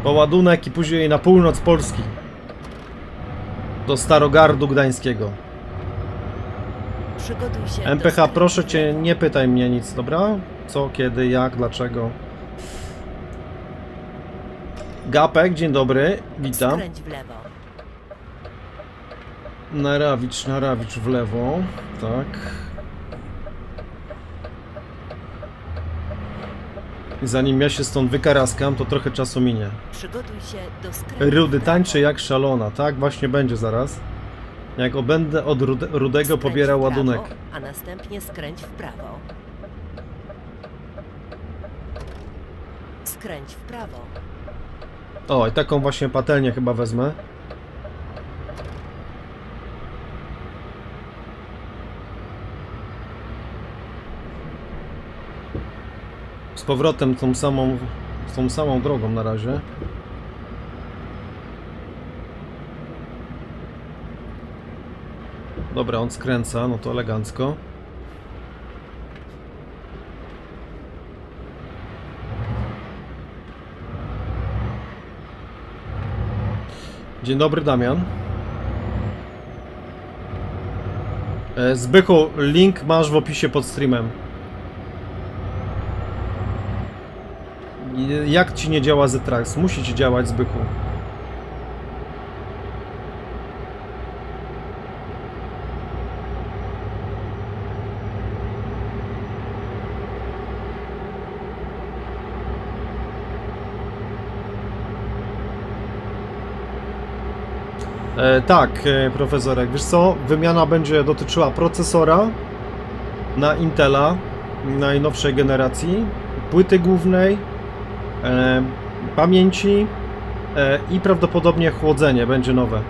Po ładunek i później na północ Polski. Do Starogardu Gdańskiego. Przygotuj się. M P H, proszę cię, nie pytaj mnie nic, dobra? Co, kiedy, jak, dlaczego? Gapek, dzień dobry, witam. Skręć w lewo. Na Rawicz, na Rawicz w lewo, tak. I zanim ja się stąd wykaraskam, to trochę czasu minie. Przygotuj się do skrętu. Rudy tańczy jak szalona, tak? Właśnie będzie zaraz. Jak obędę od Rude, Rudego pobierał ładunek. A następnie skręć w prawo. Skręć w prawo. O, i taką właśnie patelnię chyba wezmę. Powrotem tą samą, tą samą drogą na razie. Dobra, on skręca, no to elegancko. Dzień dobry, Damian. Zbychu, link masz w opisie pod streamem. Jak ci nie działa Z-Trax? Musi ci działać, Zbychu. E, tak, profesorek. Wiesz co? Wymiana będzie dotyczyła procesora na Intela najnowszej generacji, płyty głównej, E, pamięci e, i prawdopodobnie chłodzenie będzie nowe.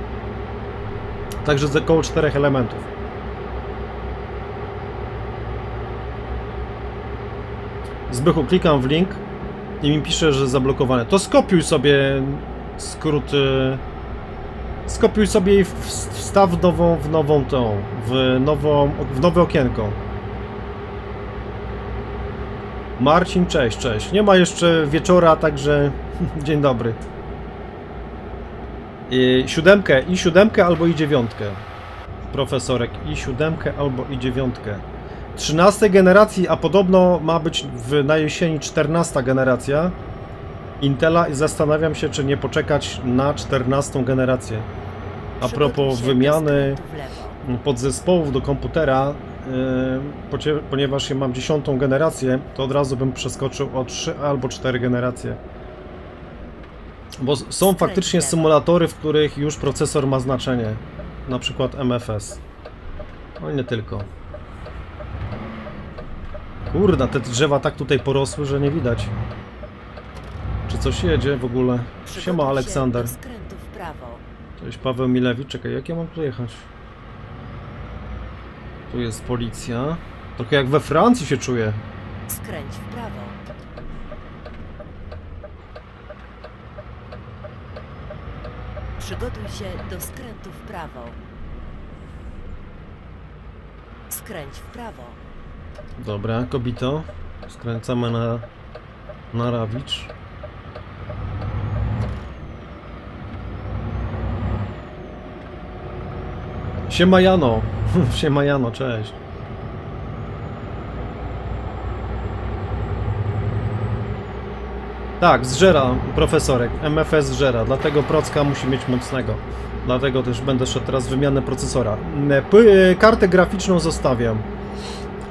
Także z około czterech elementów. Zbychu, klikam w link i mi pisze, że zablokowane. To skopiuj sobie skrót. E, skopiuj sobie i wstaw w nową, w nową tą, w, nową, w nowe okienko. Marcin, cześć, cześć. Nie ma jeszcze wieczora, także dzień dobry. I siódemkę, i siódemkę albo i dziewiątkę. profesorek i siódemkę albo i dziewiątkę. trzynastej generacji, a podobno ma być w, na jesieni czternasta generacja Intela i zastanawiam się, czy nie poczekać na czternastą generację. A propos wymiany podzespołów do komputera, yy, ponieważ ja mam dziesiątą generację, to od razu bym przeskoczył o trzy albo cztery generacje. Bo są faktycznie symulatory, w których już procesor ma znaczenie. Na przykład M F S. No i nie tylko. Kurda, te drzewa tak tutaj porosły, że nie widać. Czy coś jedzie w ogóle? Siema, Aleksander. Cześć, Paweł Milewicz. Czekaj, jak ja mam tu jechać? Tu jest policja. Trochę jak we Francji się czuję. Skręć w prawo. Przygotuj się do skrętu w prawo. Skręć w prawo. Dobra, kobito. Skręcamy na, na Rawicz. Siema Jano. Siema Jano, cześć. Tak, zżera profesorek, M F S zżera, dlatego procka musi mieć mocnego. Dlatego też będę szedł teraz wymianę procesora. Kartę graficzną zostawiam.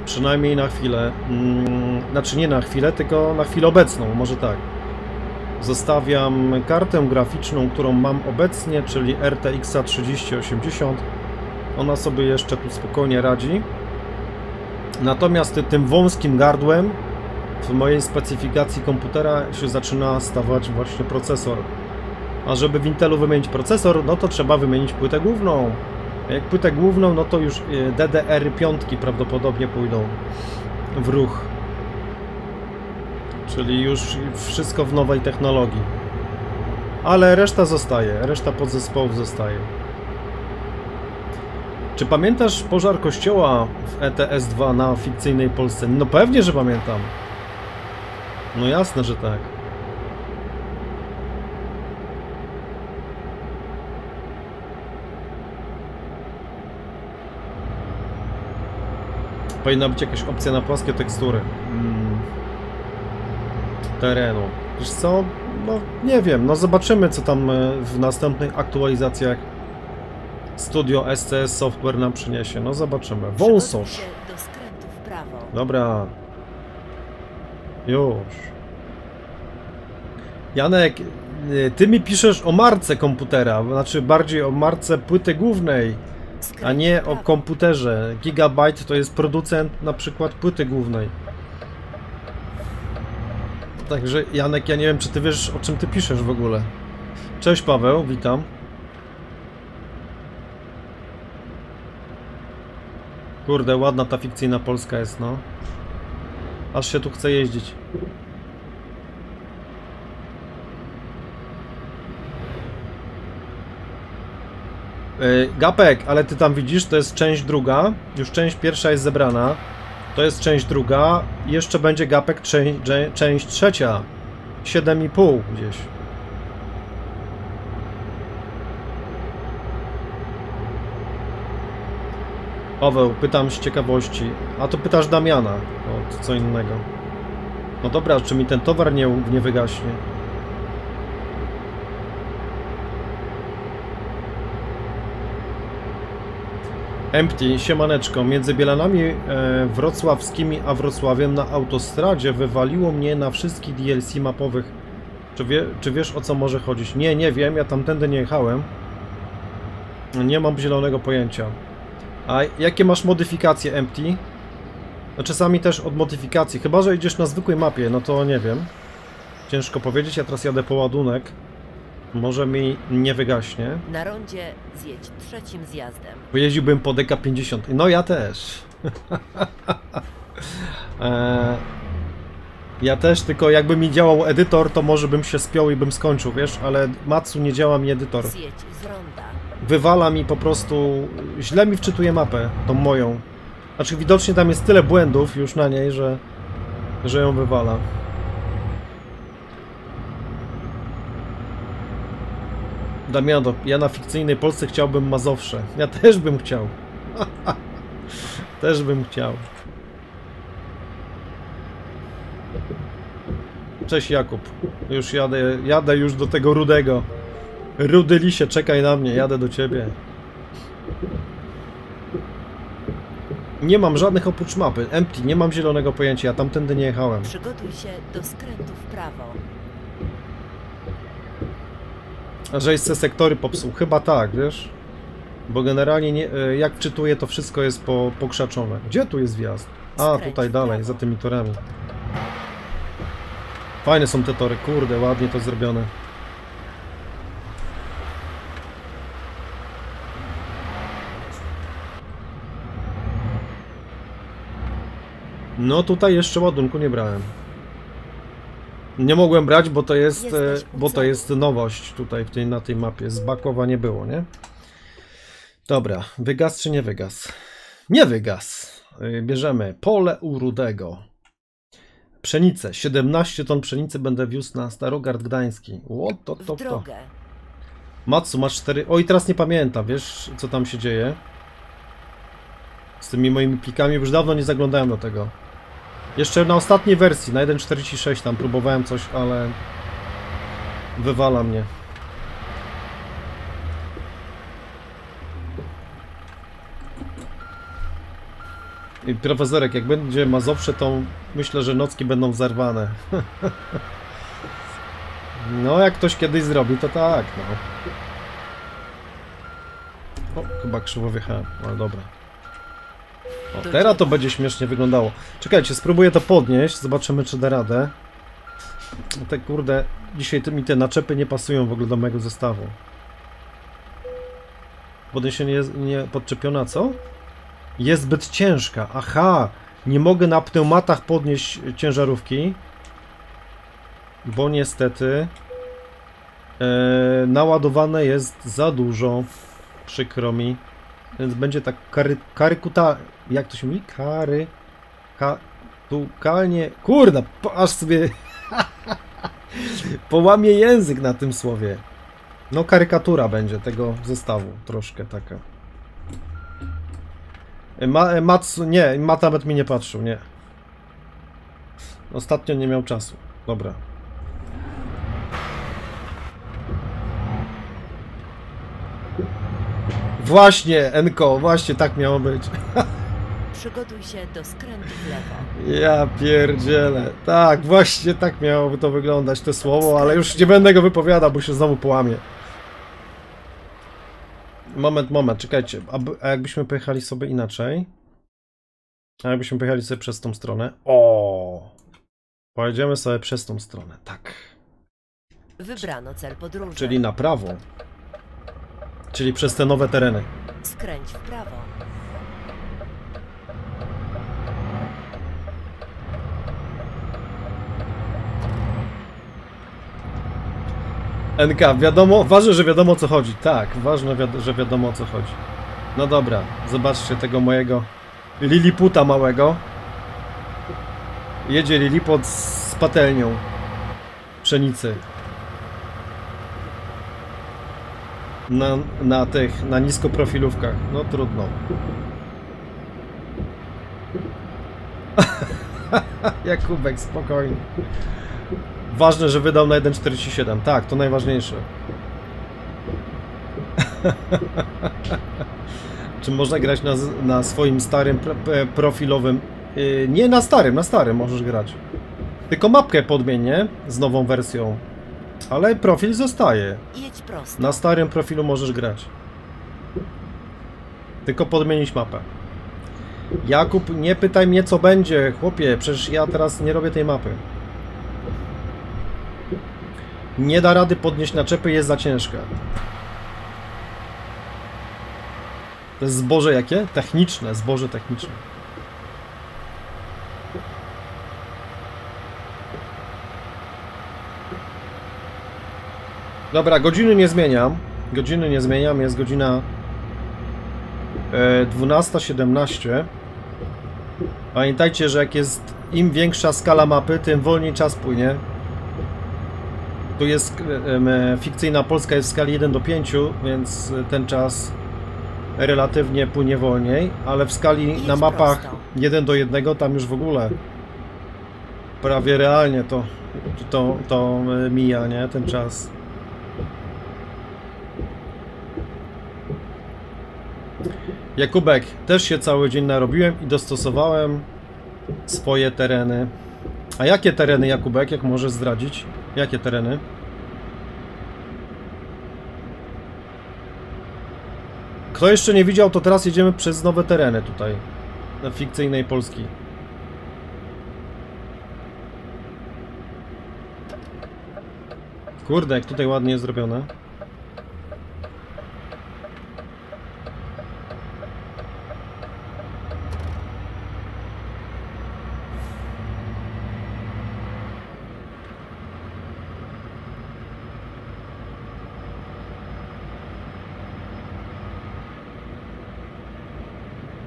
Przynajmniej na chwilę. Znaczy nie na chwilę, tylko na chwilę obecną, może tak. Zostawiam kartę graficzną, którą mam obecnie, czyli R T X trzydzieści osiemdziesiąt. Ona sobie jeszcze tu spokojnie radzi. Natomiast tym wąskim gardłem w mojej specyfikacji komputera się zaczyna stawać właśnie procesor. A żeby w Intelu wymienić procesor, no to trzeba wymienić płytę główną. A jak płytę główną, no to już D D R pięć prawdopodobnie pójdą w ruch. Czyli już wszystko w nowej technologii. Ale reszta zostaje, reszta podzespołów zostaje. Czy pamiętasz pożar kościoła w E T S dwa na fikcyjnej Polsce? No pewnie, że pamiętam. No jasne, że tak. Powinna być jakaś opcja na płaskie tekstury. Hmm. Terenu. Wiesz co? No nie wiem. No zobaczymy, co tam w następnych aktualizacjach Studio S C S Software nam przyniesie. No zobaczymy. Wąsosz. Dobra. Już. Janek, ty mi piszesz o marce komputera. Znaczy bardziej o marce płyty głównej, a nie o komputerze. Gigabyte to jest producent na przykład płyty głównej. Także Janek, ja nie wiem, czy ty wiesz, o czym ty piszesz w ogóle. Cześć Paweł, witam. Kurde, ładna ta fikcyjna Polska jest, no. Aż się tu chce jeździć. Yy, Gapek, ale ty tam widzisz, to jest część druga. Już część pierwsza jest zebrana. To jest część druga. Jeszcze będzie Gapek czę czę część trzecia. siedem i pół gdzieś. Paweł, pytam z ciekawości. A to pytasz Damiana. O, to co innego. No dobra, czy mi ten towar nie, nie wygaśnie? Empty, siemaneczko. Między Bielanami e, Wrocławskimi a Wrocławiem na autostradzie wywaliło mnie na wszystkich D L C mapowych. Czy, wie, czy wiesz, o co może chodzić? Nie, nie wiem. Ja tamtędy nie jechałem. Nie mam zielonego pojęcia. A jakie masz modyfikacje Empty? No czasami też od modyfikacji, chyba że idziesz na zwykłej mapie, no to nie wiem. Ciężko powiedzieć, ja teraz jadę po ładunek. Może mi nie wygaśnie. Na rondzie zjedź trzecim zjazdem. Pojeździłbym po D K pięćdziesiąt. No ja też. eee, ja też, tylko jakby mi działał edytor, to może bym się spiął i bym skończył, wiesz? Ale Matsu nie działa mi edytor. Zjedź z ronda. Wywala mi po prostu, źle mi wczytuje mapę, tą moją. Znaczy widocznie tam jest tyle błędów już na niej, że, że ją wywala. Damiano, ja na fikcyjnej Polsce chciałbym Mazowsze. Ja też bym chciał. Też bym chciał. Cześć Jakub. Już jadę, jadę już do tego Rudego. Rudy lisie, czekaj na mnie, jadę do ciebie. Nie mam żadnych oprócz mapy. Empty, nie mam zielonego pojęcia, ja tamtędy nie jechałem. Przygotuj się do skrętu w prawo. A żeś se sektory popsuł. Chyba tak, wiesz? Bo generalnie nie, jak czytuję, to wszystko jest po, pokrzaczone. Gdzie tu jest wjazd? A, tutaj dalej, za tymi torami. Fajne są te tory, kurde, ładnie to zrobione. No tutaj jeszcze ładunku nie brałem. Nie mogłem brać, bo to jest, bo to jest nowość tutaj w tej, na tej mapie. Zbakowa nie było, nie? Dobra, wygas czy nie wygas? Nie wygas! Bierzemy pole u Rudego. Pszenicę, siedemnaście ton pszenicy będę wiózł na Starogard Gdański. O, to, to, to. Matsu, masz cztery... O, i teraz nie pamiętam, wiesz, co tam się dzieje? Z tymi moimi plikami, już dawno nie zaglądałem do tego. Jeszcze na ostatniej wersji, na jeden czterdzieści sześć tam próbowałem coś, ale... wywala mnie. I profesorek, jak będzie Mazowsze, to myślę, że nocki będą zarwane. No, jak ktoś kiedyś zrobi, to tak, no. O, chyba krzywo wjechałem, ale dobra. O, teraz to będzie śmiesznie wyglądało. Czekajcie, spróbuję to podnieść, zobaczymy, czy da radę. Te kurde, dzisiaj mi te naczepy nie pasują w ogóle do mojego zestawu. Podniesienie jest nie podczepiona, co? Jest zbyt ciężka. Aha, nie mogę na pneumatach podnieść ciężarówki, bo niestety e, naładowane jest za dużo. Przykro mi. Więc będzie tak kary, karykuta... Jak to się mówi? Kary... Ka, tu, kalnie... Kurda, aż sobie... Połamie język na tym słowie. No karykatura będzie tego zestawu. Troszkę taka. Ma, Matsu, nie, Matamet mi nie patrzył, nie. Ostatnio nie miał czasu. Dobra. Właśnie, Enko, właśnie tak miało być. Przygotuj się do skrętu w lewo. Ja pierdzielę. Tak, właśnie tak miałoby to wyglądać, to słowo, ale już nie będę go wypowiadał, bo się znowu połamie. Moment, moment, czekajcie, a jakbyśmy pojechali sobie inaczej? A jakbyśmy pojechali sobie przez tą stronę? O, pojedziemy sobie przez tą stronę, tak. Wybrano cel podróży. Czyli na prawo. Czyli przez te nowe tereny. Skręć w prawo. N K, wiadomo, ważne, że wiadomo o co chodzi. Tak, ważne, wiad- że wiadomo o co chodzi. No dobra, zobaczcie tego mojego Liliputa małego. Jedzie Liliput z patelnią pszenicy. Na, na tych, na niskoprofilówkach. No trudno. Jakubek, spokojnie. Ważne, że wydał na jeden czterdzieści siedem. Tak, to najważniejsze. Czy można grać na, na swoim starym profilowym? Yy, nie, na starym, na starym możesz grać. Tylko mapkę podmienię z nową wersją. Ale profil zostaje. Jedź prosto. Na starym profilu możesz grać. Tylko podmienić mapę. Jakub, nie pytaj mnie co będzie, chłopie. Przecież ja teraz nie robię tej mapy. Nie da rady podnieść naczepy, jest za ciężka. To jest zboże jakie? Techniczne, zboże techniczne. Dobra, godziny nie zmieniam. Godziny nie zmieniam, jest godzina dwunasta siedemnaście. Pamiętajcie, że jak jest im większa skala mapy, tym wolniej czas płynie. Tu jest, fikcyjna Polska jest w skali jeden do pięciu, więc ten czas relatywnie płynie wolniej, ale w skali na mapach jeden do jednego tam już w ogóle prawie realnie to, to, to mija, nie? Ten czas. Jakubek, też się cały dzień narobiłem i dostosowałem swoje tereny. A jakie tereny, Jakubek? Jak możesz zdradzić? Jakie tereny? Kto jeszcze nie widział, to teraz jedziemy przez nowe tereny tutaj, na fikcyjnej Polski. Kurde, jak tutaj ładnie jest zrobione.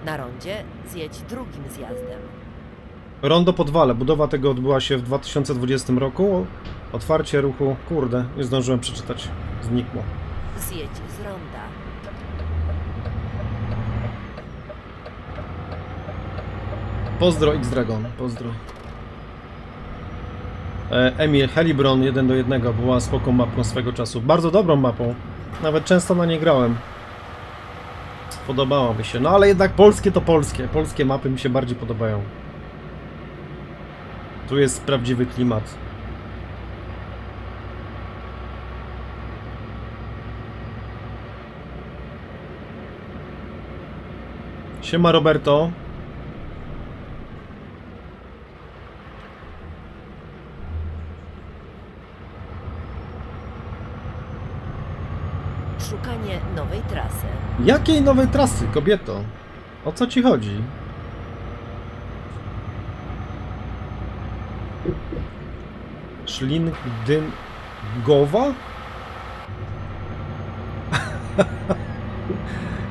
Na rondzie zjedź drugim zjazdem. Rondo Podwale. Budowa tego odbyła się w dwa tysiące dwudziestym roku. Otwarcie ruchu... Kurde, nie zdążyłem przeczytać. Znikło. Zjedź z ronda. Pozdro X-Dragon. Pozdro. E, Emil Helibron jeden do jednego była spoko mapką swego czasu. Bardzo dobrą mapą. Nawet często na niej grałem. Podobało mi się, no ale jednak polskie to polskie. Polskie mapy mi się bardziej podobają. Tu jest prawdziwy klimat. Siema Roberto. Szukanie nowej trasy. Jakiej nowej trasy, kobieto? O co ci chodzi? Szlingdyngowa?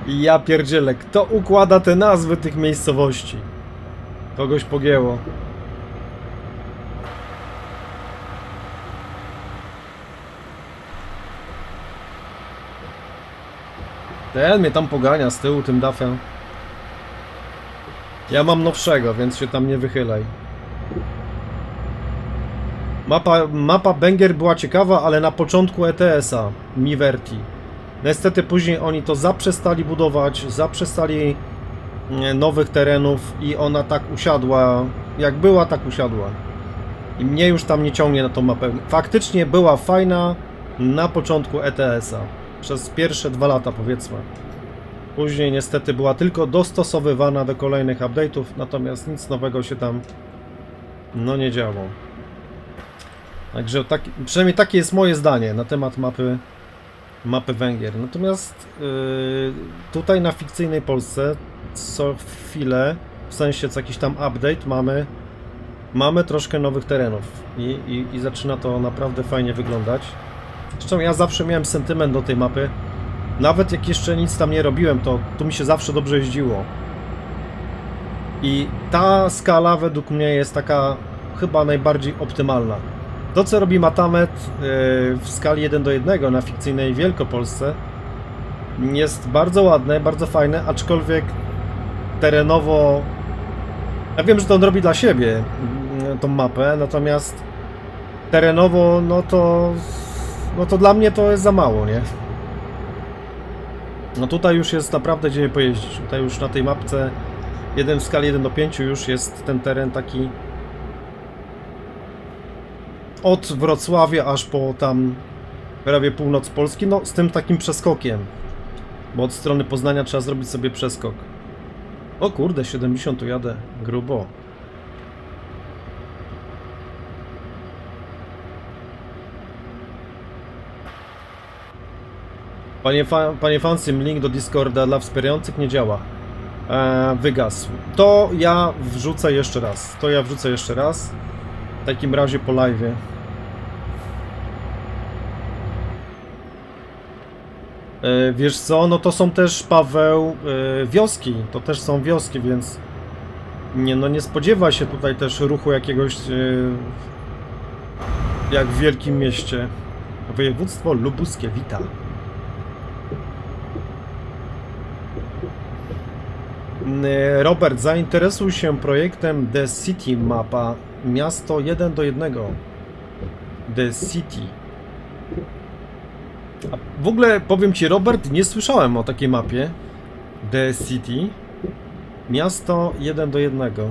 Ja pierdzielę, kto układa te nazwy tych miejscowości? Kogoś pogięło. Ten mnie tam pogania z tyłu tym dafem. Ja mam nowszego, więc się tam nie wychylaj. Mapa, mapa Bęgier była ciekawa, ale na początku E T S a Miverti. Niestety później oni to zaprzestali budować, zaprzestali nowych terenów i ona tak usiadła, jak była, tak usiadła. I mnie już tam nie ciągnie na tą mapę. Faktycznie była fajna na początku E T S a. Przez pierwsze dwa lata, powiedzmy. Później niestety była tylko dostosowywana do kolejnych update'ów, natomiast nic nowego się tam no nie działo. Także tak, przynajmniej takie jest moje zdanie na temat mapy mapy Węgier. Natomiast yy, tutaj na fikcyjnej Polsce co chwilę, w sensie co jakiś tam update, mamy mamy troszkę nowych terenów i, i, i zaczyna to naprawdę fajnie wyglądać. Zresztą ja zawsze miałem sentyment do tej mapy. Nawet jak jeszcze nic tam nie robiłem, to tu mi się zawsze dobrze jeździło. I ta skala według mnie jest taka chyba najbardziej optymalna. To co robi Matamet w skali jeden do jednego na fikcyjnej Wielkopolsce jest bardzo ładne, bardzo fajne, aczkolwiek terenowo... Ja wiem, że to on robi dla siebie tą mapę, natomiast terenowo no to... No to dla mnie to jest za mało, nie? No tutaj już jest naprawdę gdzie pojeździć. Tutaj już na tej mapce jeden w skali jeden do pięciu już jest ten teren taki od Wrocławia aż po tam prawie północ Polski, no z tym takim przeskokiem, bo od strony Poznania trzeba zrobić sobie przeskok. O kurde, siedemdziesiąt tu jadę grubo. Panie, fan, panie FanSim, link do Discorda dla wspierających nie działa. Eee, wygasł. To ja wrzucę jeszcze raz. To ja wrzucę jeszcze raz. W takim razie po live'ie. Eee, wiesz co? No to są też, Paweł, eee, wioski. To też są wioski, więc... Nie, no nie spodziewa się tutaj też ruchu jakiegoś... Eee, jak w wielkim mieście. Województwo lubuskie, wita. Robert, zainteresuj się projektem The City Mapa. Miasto jeden do jednego. The City. A w ogóle powiem ci, Robert, nie słyszałem o takiej mapie. The City. Miasto jeden do jednego.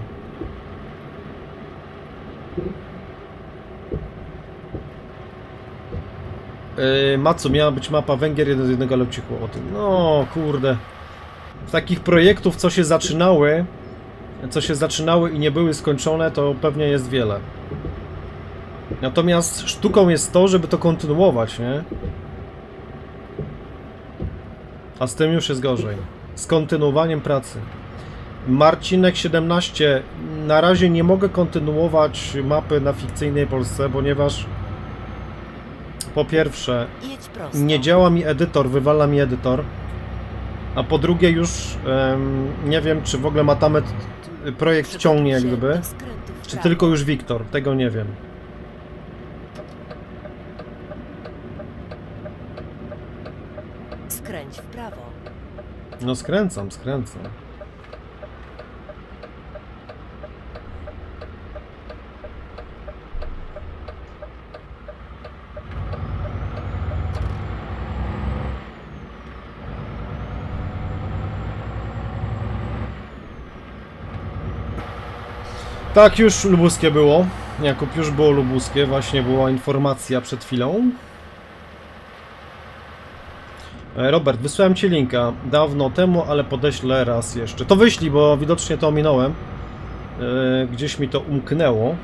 Yy, Matsu, miała być mapa Węgier jeden do jednego, ale uciekło o tym. No kurde. Takich projektów, co się zaczynały, co się zaczynały i nie były skończone, to pewnie jest wiele. Natomiast sztuką jest to, żeby to kontynuować, nie? A z tym już jest gorzej. Z kontynuowaniem pracy. Marcinek siedemnaście. Na razie nie mogę kontynuować mapy na fikcyjnej Polsce, ponieważ po pierwsze nie działa mi edytor, wywala mi edytor. A po drugie już um, nie wiem, czy w ogóle Matamet projekt ciągnie jak gdyby, czy tylko już Wiktor, tego nie wiem. Skręć w prawo. No skręcam, skręcam. Tak, już lubuskie było. Jakub, już było lubuskie. Właśnie była informacja przed chwilą. Robert, wysłałem ci linka dawno temu, ale podeślę raz jeszcze. To wyślij, bo widocznie to ominąłem. Gdzieś mi to umknęło.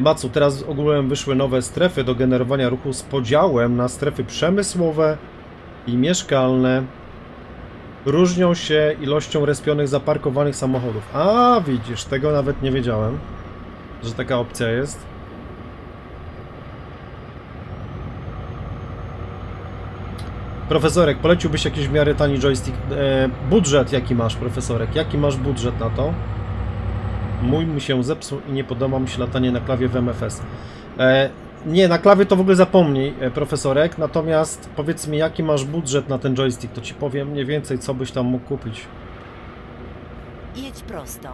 Macu, teraz ogółem wyszły nowe strefy do generowania ruchu z podziałem na strefy przemysłowe i mieszkalne. Różnią się ilością respionych zaparkowanych samochodów. A widzisz, tego nawet nie wiedziałem, że taka opcja jest. Profesorek, poleciłbyś jakiś w miarę tani joystick? E, budżet jaki masz, profesorek? Jaki masz budżet na to? Mój mi się zepsuł i nie podoba mi się latanie na klawie w M F S. E, nie, na klawie to w ogóle zapomnij, profesorek, natomiast powiedz mi, jaki masz budżet na ten joystick, to ci powiem mniej więcej, co byś tam mógł kupić. Jedź prosto.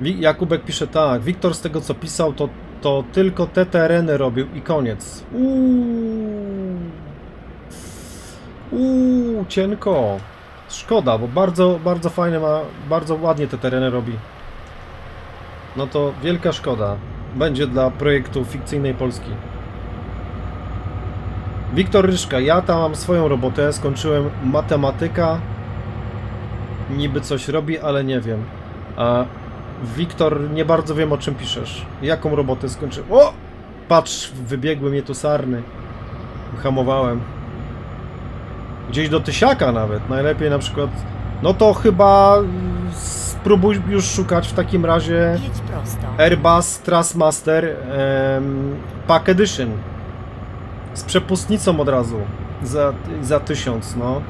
Jakubek pisze tak, Wiktor z tego co pisał, to, to tylko te tereny robił i koniec. Uuu, Uuu cienko. Szkoda, bo bardzo, bardzo fajne ma, bardzo ładnie te tereny robi. No to wielka szkoda. Będzie dla projektu fikcyjnej Polski. Wiktor Ryszka, ja tam mam swoją robotę, skończyłem matematyka. Niby coś robi, ale nie wiem. A Wiktor, nie bardzo wiem, o czym piszesz. Jaką robotę skończyłem? O! Patrz, wybiegły mnie tu sarny. Hamowałem. Gdzieś do tysiaka nawet, najlepiej na przykład. No to chyba spróbuj już szukać w takim razie Airbus Thrustmaster um, Pack Edition z przepustnicą od razu za, za tysiąc, no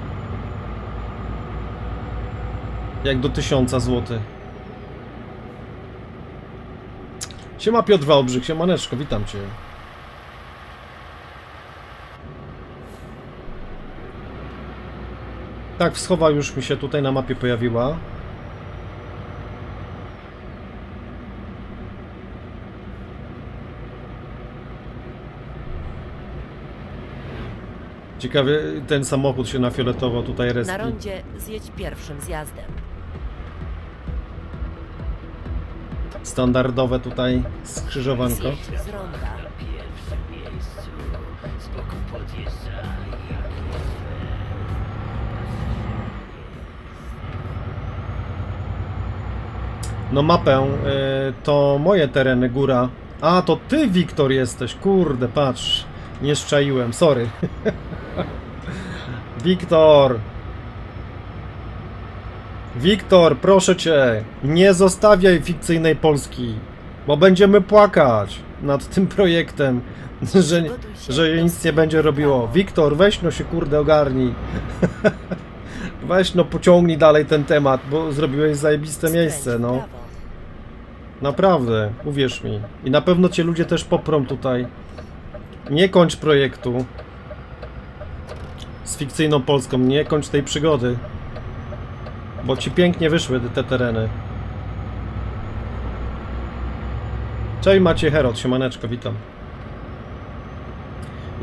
jak do tysiąca złotych. Siema Piotr Wałbrzyk, siemaneczko, witam cię. Tak, Wschowa już mi się tutaj na mapie pojawiła. Ciekawie, ten samochód się nafioletował tutaj respi. Na rondzie zjedź pierwszym zjazdem. Standardowe tutaj skrzyżowanko. Zjedź z ronda. No mapę, yy, to moje tereny, góra. A, to ty, Wiktor, jesteś. Kurde, patrz. Nie szczaiłem, sorry. Wiktor. Wiktor, proszę cię, nie zostawiaj fikcyjnej Polski, bo będziemy płakać nad tym projektem, że, że nic nie będzie robiło. Wiktor, weź no się, kurde, ogarnij. Weź no, pociągnij dalej ten temat, bo zrobiłeś zajebiste miejsce, no. Naprawdę, uwierz mi. I na pewno cię ludzie też poprą tutaj. Nie kończ projektu. z fikcyjną Polską. Nie kończ tej przygody, bo ci pięknie wyszły te tereny. Cześć Maciej Herod, siemaneczko, witam.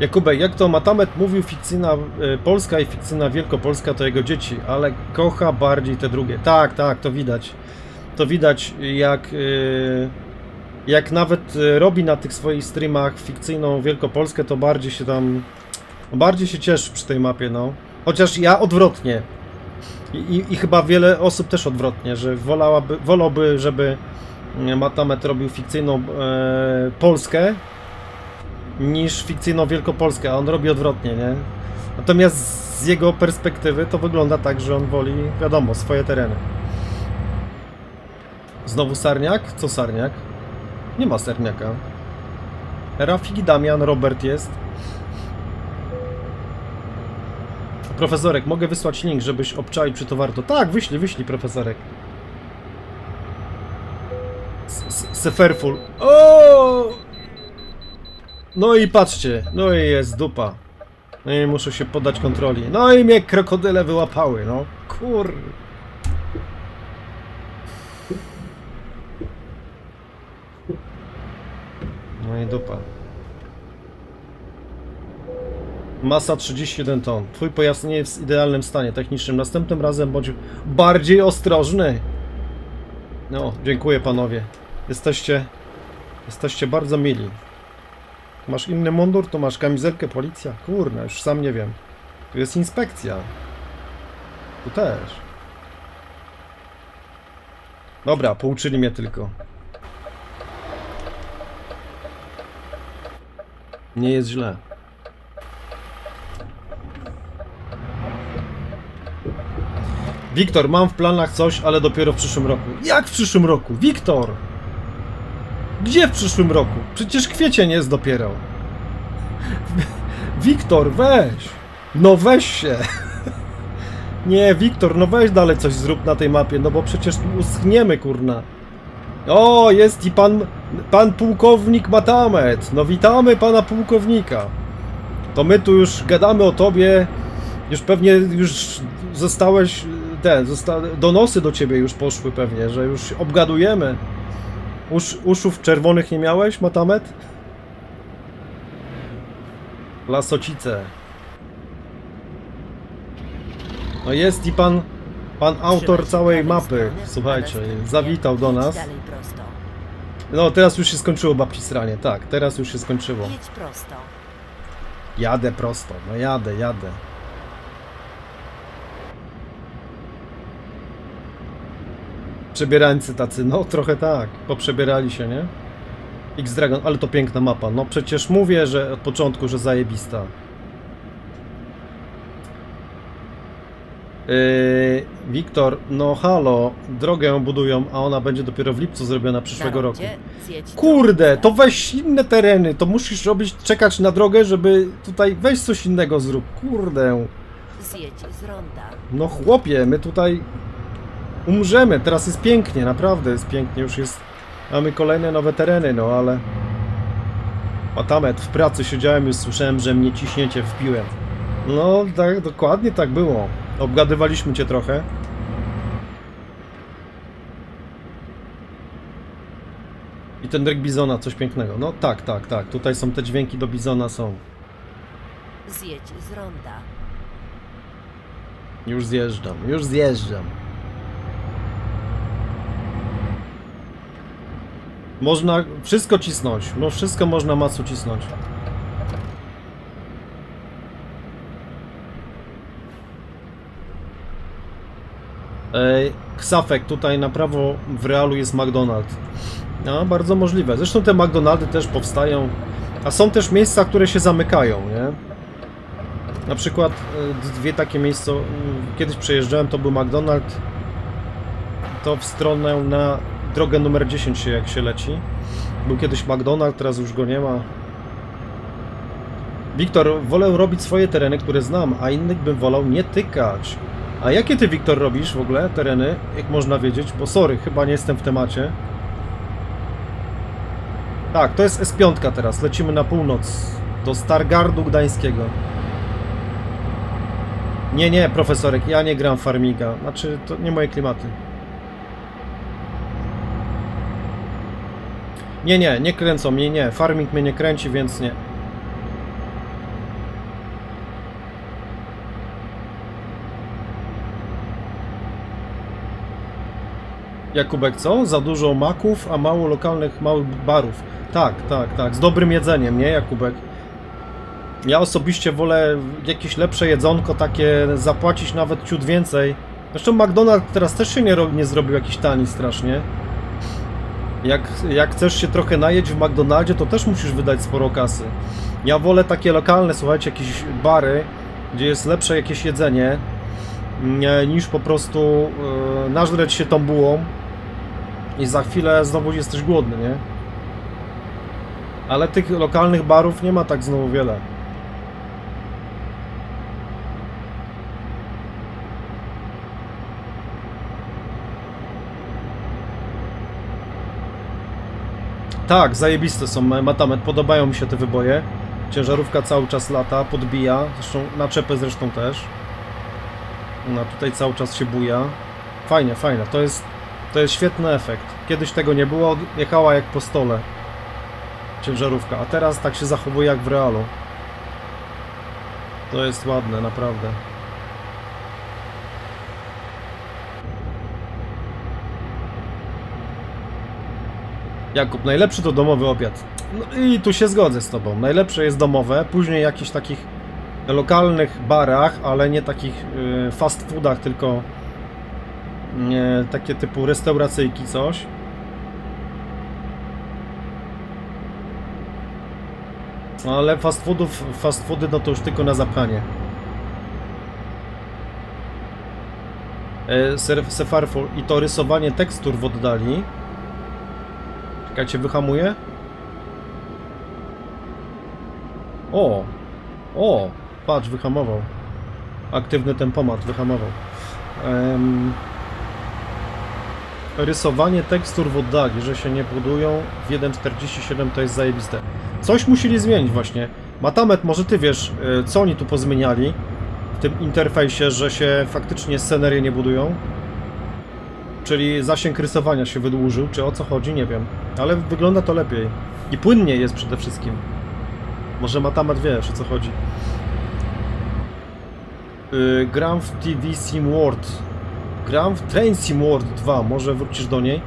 Jakubek, jak to Matamet mówił, fikcyjna Polska i fikcyjna Wielkopolska to jego dzieci, ale kocha bardziej te drugie. Tak, tak, to widać. To widać, jak, jak nawet robi na tych swoich streamach fikcyjną Wielkopolskę, to bardziej się tam, bardziej się cieszy przy tej mapie, no. Chociaż ja odwrotnie. I, i, i chyba wiele osób też odwrotnie, że wolałaby, wolałby, żeby Matamet robił fikcyjną e, Polskę niż fikcyjną Wielkopolskę, a on robi odwrotnie, nie? Natomiast z jego perspektywy to wygląda tak, że on woli, wiadomo, swoje tereny. Znowu Sarniak? Co Sarniak? Nie ma Sarniaka. Rafik, Damian, Robert jest. Profesorek, mogę wysłać link, żebyś obczaił, czy to warto? Tak, wyślij, wyślij, profesorek. Seferful. O! No i patrzcie, no i jest dupa. No i muszę się poddać kontroli. No i mnie krokodyle wyłapały, no. Kur... No i dupa. Masa trzydzieści jeden ton. Twój pojazd nie jest w idealnym stanie technicznym. Następnym razem bądź bardziej ostrożny. No, dziękuję panowie. Jesteście... Jesteście bardzo mili. Masz inny mundur, to masz kamizelkę, policja. Kurna, już sam nie wiem. Tu jest inspekcja. Tu też. Dobra, pouczyli mnie tylko. Nie jest źle. Wiktor, mam w planach coś, ale dopiero w przyszłym roku. Jak w przyszłym roku? Wiktor! Gdzie w przyszłym roku? Przecież kwiecień jest dopiero. Wiktor, weź! No weź się! Nie, Wiktor, no weź dalej coś zrób na tej mapie, no bo przecież uschniemy, kurna. O, jest i pan, pan pułkownik Matamet. No witamy pana pułkownika. To my tu już gadamy o tobie. Już pewnie już zostałeś... Te, zosta donosy do ciebie już poszły pewnie, że już obgadujemy. Usz, uszów czerwonych nie miałeś, Matamet? Lasocice. No jest i pan... Pan autor całej mapy, słuchajcie, zawitał do nas. No, teraz już się skończyło babcisranie, tak, teraz już się skończyło. Jadę prosto, no jadę, jadę. Przebierańcy tacy, no trochę tak, poprzebierali się, nie? X-Dragon, ale to piękna mapa, no przecież mówię, że od początku, że zajebista. Yy, Wiktor, no halo, drogę budują, a ona będzie dopiero w lipcu zrobiona przyszłego roku. Kurde, to weź inne tereny, to musisz robić, czekać na drogę, żeby tutaj, weź coś innego zrób, kurde. No chłopie, my tutaj umrzemy, teraz jest pięknie, naprawdę jest pięknie, już jest, mamy kolejne nowe tereny, no ale... Matamet, w pracy siedziałem już słyszałem, że mnie ciśnięcie wpiłem. No, tak, dokładnie tak było. Obgadywaliśmy cię trochę. I ten dryk bizona, coś pięknego. No tak, tak, tak. Tutaj są te dźwięki do bizona są. Zjedź z ronda. Już zjeżdżam, już zjeżdżam. Można wszystko cisnąć. No wszystko można masu cisnąć. Ksafek, tutaj na prawo w realu jest McDonald's. No, bardzo możliwe. Zresztą te McDonaldy też powstają. A są też miejsca, które się zamykają, nie? Na przykład dwie takie miejsca, kiedyś przejeżdżałem, to był McDonald's. To w stronę na drogę numer dziesięć jak się leci. Był kiedyś McDonald's, teraz już go nie ma. Wiktor, wolę robić swoje tereny, które znam, a innych bym wolał nie tykać. A jakie ty, Wiktor, robisz w ogóle tereny, jak można wiedzieć? Bo sorry, chyba nie jestem w temacie. Tak, to jest S pięć teraz, lecimy na północ, do Stargardu Gdańskiego. Nie, nie, profesorek, ja nie gram farminga. Znaczy, to nie moje klimaty. Nie, nie, nie kręcą mnie, nie. Farming mnie nie kręci, więc nie. Jakubek, co? Za dużo maków, a mało lokalnych małych barów. Tak, tak, tak. Z dobrym jedzeniem, nie, Jakubek? Ja osobiście wolę jakieś lepsze jedzonko takie, zapłacić nawet ciut więcej. Zresztą McDonald's teraz też się nie, nie zrobił jakiś tani strasznie. Jak, jak chcesz się trochę najeść w McDonaldzie, to też musisz wydać sporo kasy. Ja wolę takie lokalne, słuchajcie, jakieś bary, gdzie jest lepsze jakieś jedzenie, niż po prostu yy, nażreć się tą bułą i za chwilę znowu jesteś głodny, nie? Ale tych lokalnych barów nie ma tak znowu wiele. Tak, zajebiste są Matamet, podobają mi się te wyboje. Ciężarówka cały czas lata, podbija, zresztą naczepę zresztą też. No tutaj cały czas się buja. Fajnie, fajnie, to jest, to jest świetny efekt. Kiedyś tego nie było, jechała jak po stole ciężarówka, a teraz tak się zachowuje jak w realu. To jest ładne, naprawdę. Jakub, najlepszy to domowy obiad. No i tu się zgodzę z tobą. Najlepsze jest domowe, później jakichś takich lokalnych barach, ale nie takich fast foodach, tylko takie typu restauracyjki, coś. Ale fast foodów, fast foody, no to już tylko na zapchanie. Sefarfol i to rysowanie tekstur w oddali. Czekajcie, wyhamuję. O! O! Patrz, wyhamował. Aktywny tempomat, wyhamował. Um, rysowanie tekstur w oddali, że się nie budują w jeden czterdzieści siedem, to jest zajebiste. Coś musieli zmienić właśnie. Matamet, może ty wiesz, co oni tu pozmieniali w tym interfejsie, że się faktycznie scenerie nie budują? Czyli zasięg rysowania się wydłużył, czy o co chodzi, nie wiem. Ale wygląda to lepiej. I płynniej jest przede wszystkim. Może Matamet wiesz, o co chodzi. Yy, gram w T V Sim World. Gram w Train Sim World dwa, może wrócisz do niej.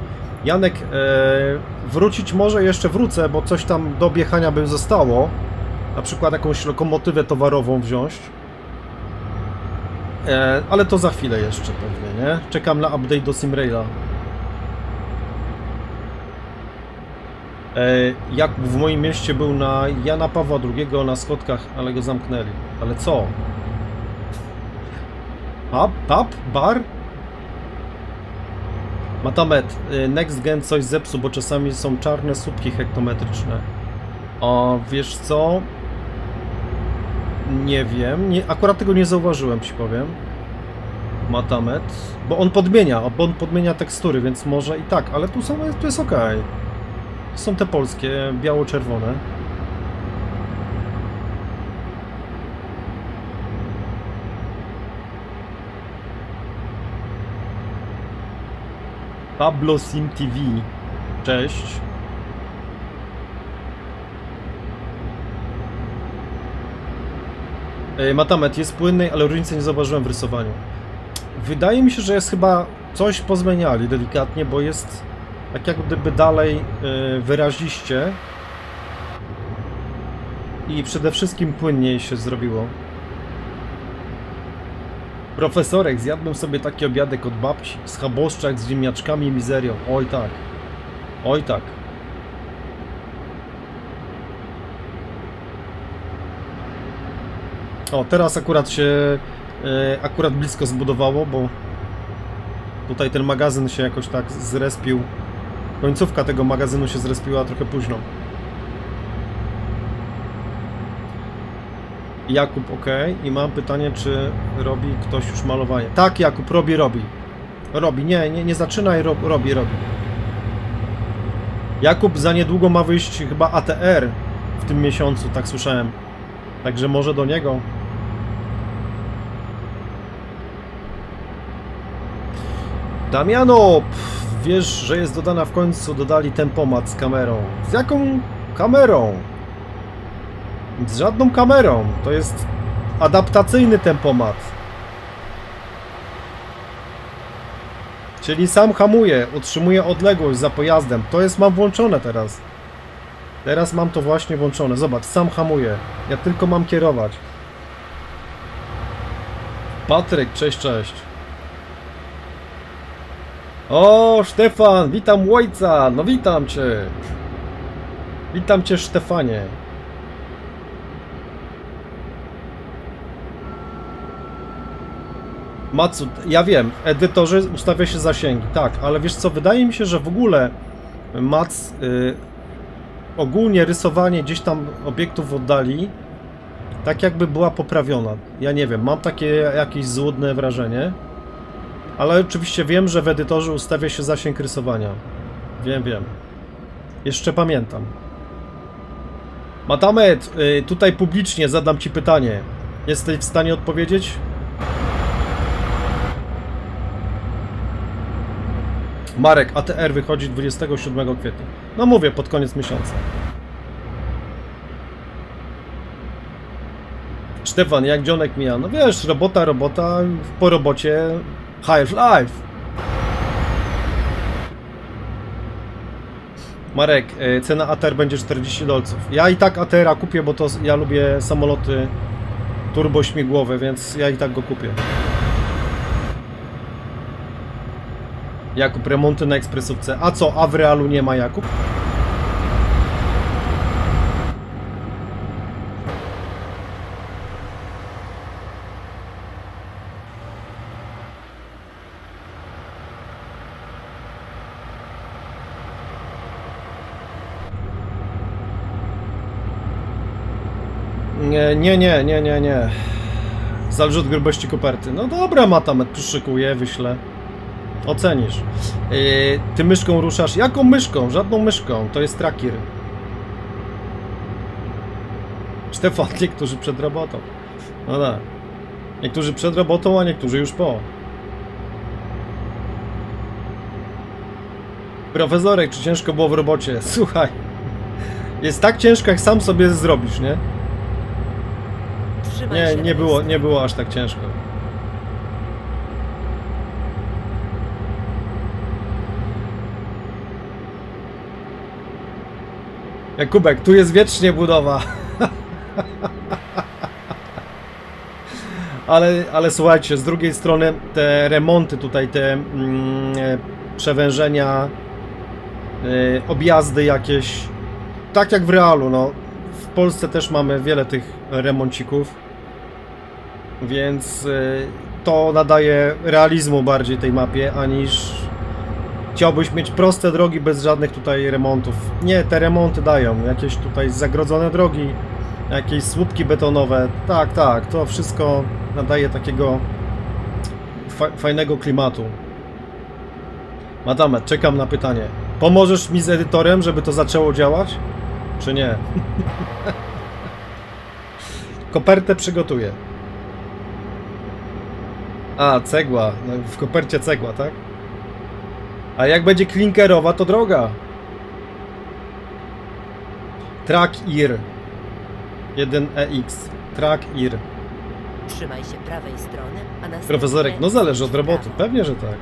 Janek, yy, wrócić może jeszcze wrócę, bo coś tam do objechania by zostało. Na przykład jakąś lokomotywę towarową wziąć. E, ale to za chwilę jeszcze pewnie, nie? Czekam na update do SimRaila. E, jak w moim mieście był na Jana Pawła drugiego na schodkach, ale go zamknęli. Ale co? Pub? Pub? Bar? Matamet, Next Gen coś zepsuł, bo czasami są czarne słupki hektometryczne. O, wiesz co? Nie wiem, nie, akurat tego nie zauważyłem, ci powiem. Matamet, bo on podmienia, bo on podmienia tekstury, więc może i tak, ale tu, są, tu jest ok. Są te polskie, biało-czerwone. Pablo Sim T V, cześć. Matamet jest płynny, ale różnicy nie zauważyłem w rysowaniu. Wydaje mi się, że jest chyba coś pozmieniali delikatnie, bo jest tak jak gdyby dalej wyraziście i przede wszystkim płynniej się zrobiło. Profesorek, zjadłem sobie taki obiadek od babci, z chaboszczak, z ziemniaczkami i mizerią. Oj tak, oj tak. O, teraz akurat się, akurat blisko zbudowało, bo tutaj ten magazyn się jakoś tak zrespił. Końcówka tego magazynu się zrespiła trochę późno. Jakub, ok. I mam pytanie, czy robi ktoś już malowanie? Tak, Jakub, robi, robi. Robi, nie, nie, nie zaczynaj, rob, robi, robi. Jakub, za niedługo ma wyjść chyba A T R w tym miesiącu, tak słyszałem. Także może do niego. Damiano, pff, wiesz, że jest dodana w końcu, dodali tempomat z kamerą. Z jaką kamerą? Z żadną kamerą. To jest adaptacyjny tempomat. Czyli sam hamuje, utrzymuje odległość za pojazdem. To jest, mam włączone teraz. Teraz mam to właśnie włączone. Zobacz, sam hamuje. Ja tylko mam kierować. Patryk, cześć, cześć. O, Stefan, witam ojca. No witam cię. Witam cię, Stefanie. Macu, ja wiem, edytorzy ustawia się zasięgi, tak, ale wiesz co, wydaje mi się, że w ogóle Mac, y, ogólnie rysowanie gdzieś tam obiektów w oddali, tak jakby była poprawiona. Ja nie wiem, mam takie jakieś złudne wrażenie, ale oczywiście wiem, że w edytorze ustawia się zasięg rysowania. Wiem, wiem. Jeszcze pamiętam. Matamet, y, tutaj publicznie zadam ci pytanie. Jesteś w stanie odpowiedzieć? Marek, A T R wychodzi dwudziestego siódmego kwietnia. No mówię, pod koniec miesiąca. Stefan, jak dzionek mija? No wiesz, robota, robota, po robocie high life. Marek, cena A T R będzie czterdzieści dolców. Ja i tak A T R-a kupię, bo to ja lubię samoloty turbośmigłowe, więc ja i tak go kupię. Jakub, remonty na ekspresówce. A co, a w realu nie ma, Jakub? Nie, nie, nie, nie, nie, nie. Zależy od grubości koperty. No dobra, Matamet, przyszykuję, wyślę. Ocenisz. Yy, ty myszką ruszasz. Jaką myszką? Żadną myszką. To jest tracker. Stefan, niektórzy przed robotą. No tak. Niektórzy przed robotą, a niektórzy już po. Profesorek, czy ciężko było w robocie? Słuchaj. Jest tak ciężko, jak sam sobie zrobisz, nie? Nie, nie było, nie było aż tak ciężko. Jakubek, tu jest wiecznie budowa. ale, ale słuchajcie, z drugiej strony te remonty tutaj, te mm, przewężenia, y, objazdy jakieś, tak jak w realu, no. W Polsce też mamy wiele tych remoncików, więc y, to nadaje realizmu bardziej tej mapie, aniż... Chciałbyś mieć proste drogi bez żadnych tutaj remontów. Nie, te remonty dają. Jakieś tutaj zagrodzone drogi, jakieś słupki betonowe. Tak, tak, to wszystko nadaje takiego fa fajnego klimatu. Matamet, czekam na pytanie. Pomożesz mi z edytorem, żeby to zaczęło działać? Czy nie? Kopertę przygotuję. A, cegła. W kopercie cegła, tak? A jak będzie klinkerowa, to droga. Track-ir jeden E X. Track-ir. Trzymaj się prawej strony, a następnie... Profesorek, no zależy od roboty. Pewnie, że tak.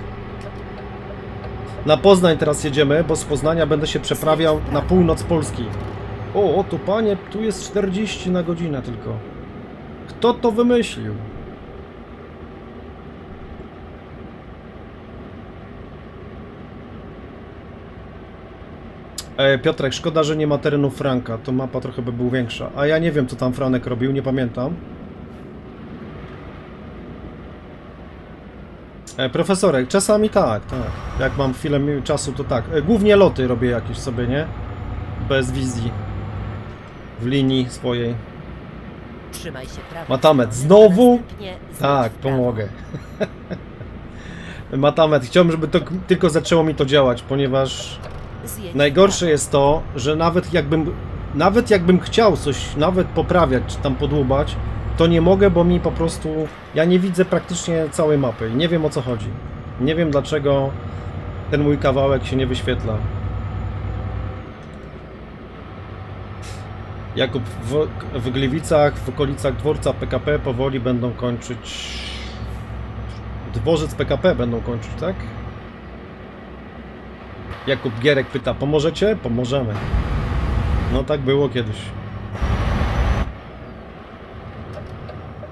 Na Poznań teraz jedziemy, bo z Poznania będę się przeprawiał na północ Polski. O, to panie, tu jest czterdzieści na godzinę tylko. Kto to wymyślił? Piotrek, szkoda, że nie ma terenu Franka, to mapa trochę by była większa, a ja nie wiem, co tam Franek robił, nie pamiętam. E, profesorek, czasami tak, tak, jak mam chwilę czasu, to tak. E, głównie loty robię jakieś sobie, nie? Bez wizji. W linii swojej. Trzymaj się prawo. Matamet, znowu? Tak, pomogę. Matamet, chciałbym, żeby to tylko zaczęło mi to działać, ponieważ... Najgorsze jest to, że nawet jakbym, nawet jakbym chciał coś nawet poprawiać, czy tam podłubać, to nie mogę, bo mi po prostu... Ja nie widzę praktycznie całej mapy i nie wiem, o co chodzi. Nie wiem dlaczego ten mój kawałek się nie wyświetla. Jakub, w, w Gliwicach, w okolicach dworca P K P powoli będą kończyć... Dworzec P K P będą kończyć, tak? Jakub Gierek pyta, pomożecie? Pomożemy. No tak było kiedyś.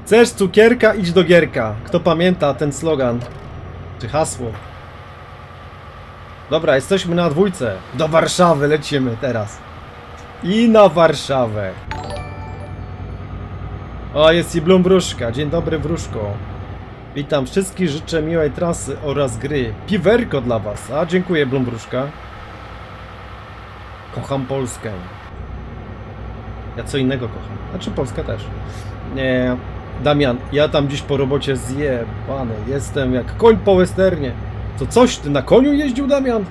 Chcesz cukierka? Idź do Gierka. Kto pamięta ten slogan? Czy hasło? Dobra, jesteśmy na dwójce. Do Warszawy lecimy teraz. I na Warszawę. O, jest i Blum Wróżka. Dzień dobry, Wróżko. Witam wszystkich, życzę miłej trasy oraz gry. Piwerko dla was. A, dziękuję, Blum Wróżka. Kocham Polskę. Ja co innego kocham. Znaczy Polskę też. Nie, Damian, ja tam dziś po robocie zjebany. Jestem jak koń po westernie. To coś, ty na koniu jeździł, Damian?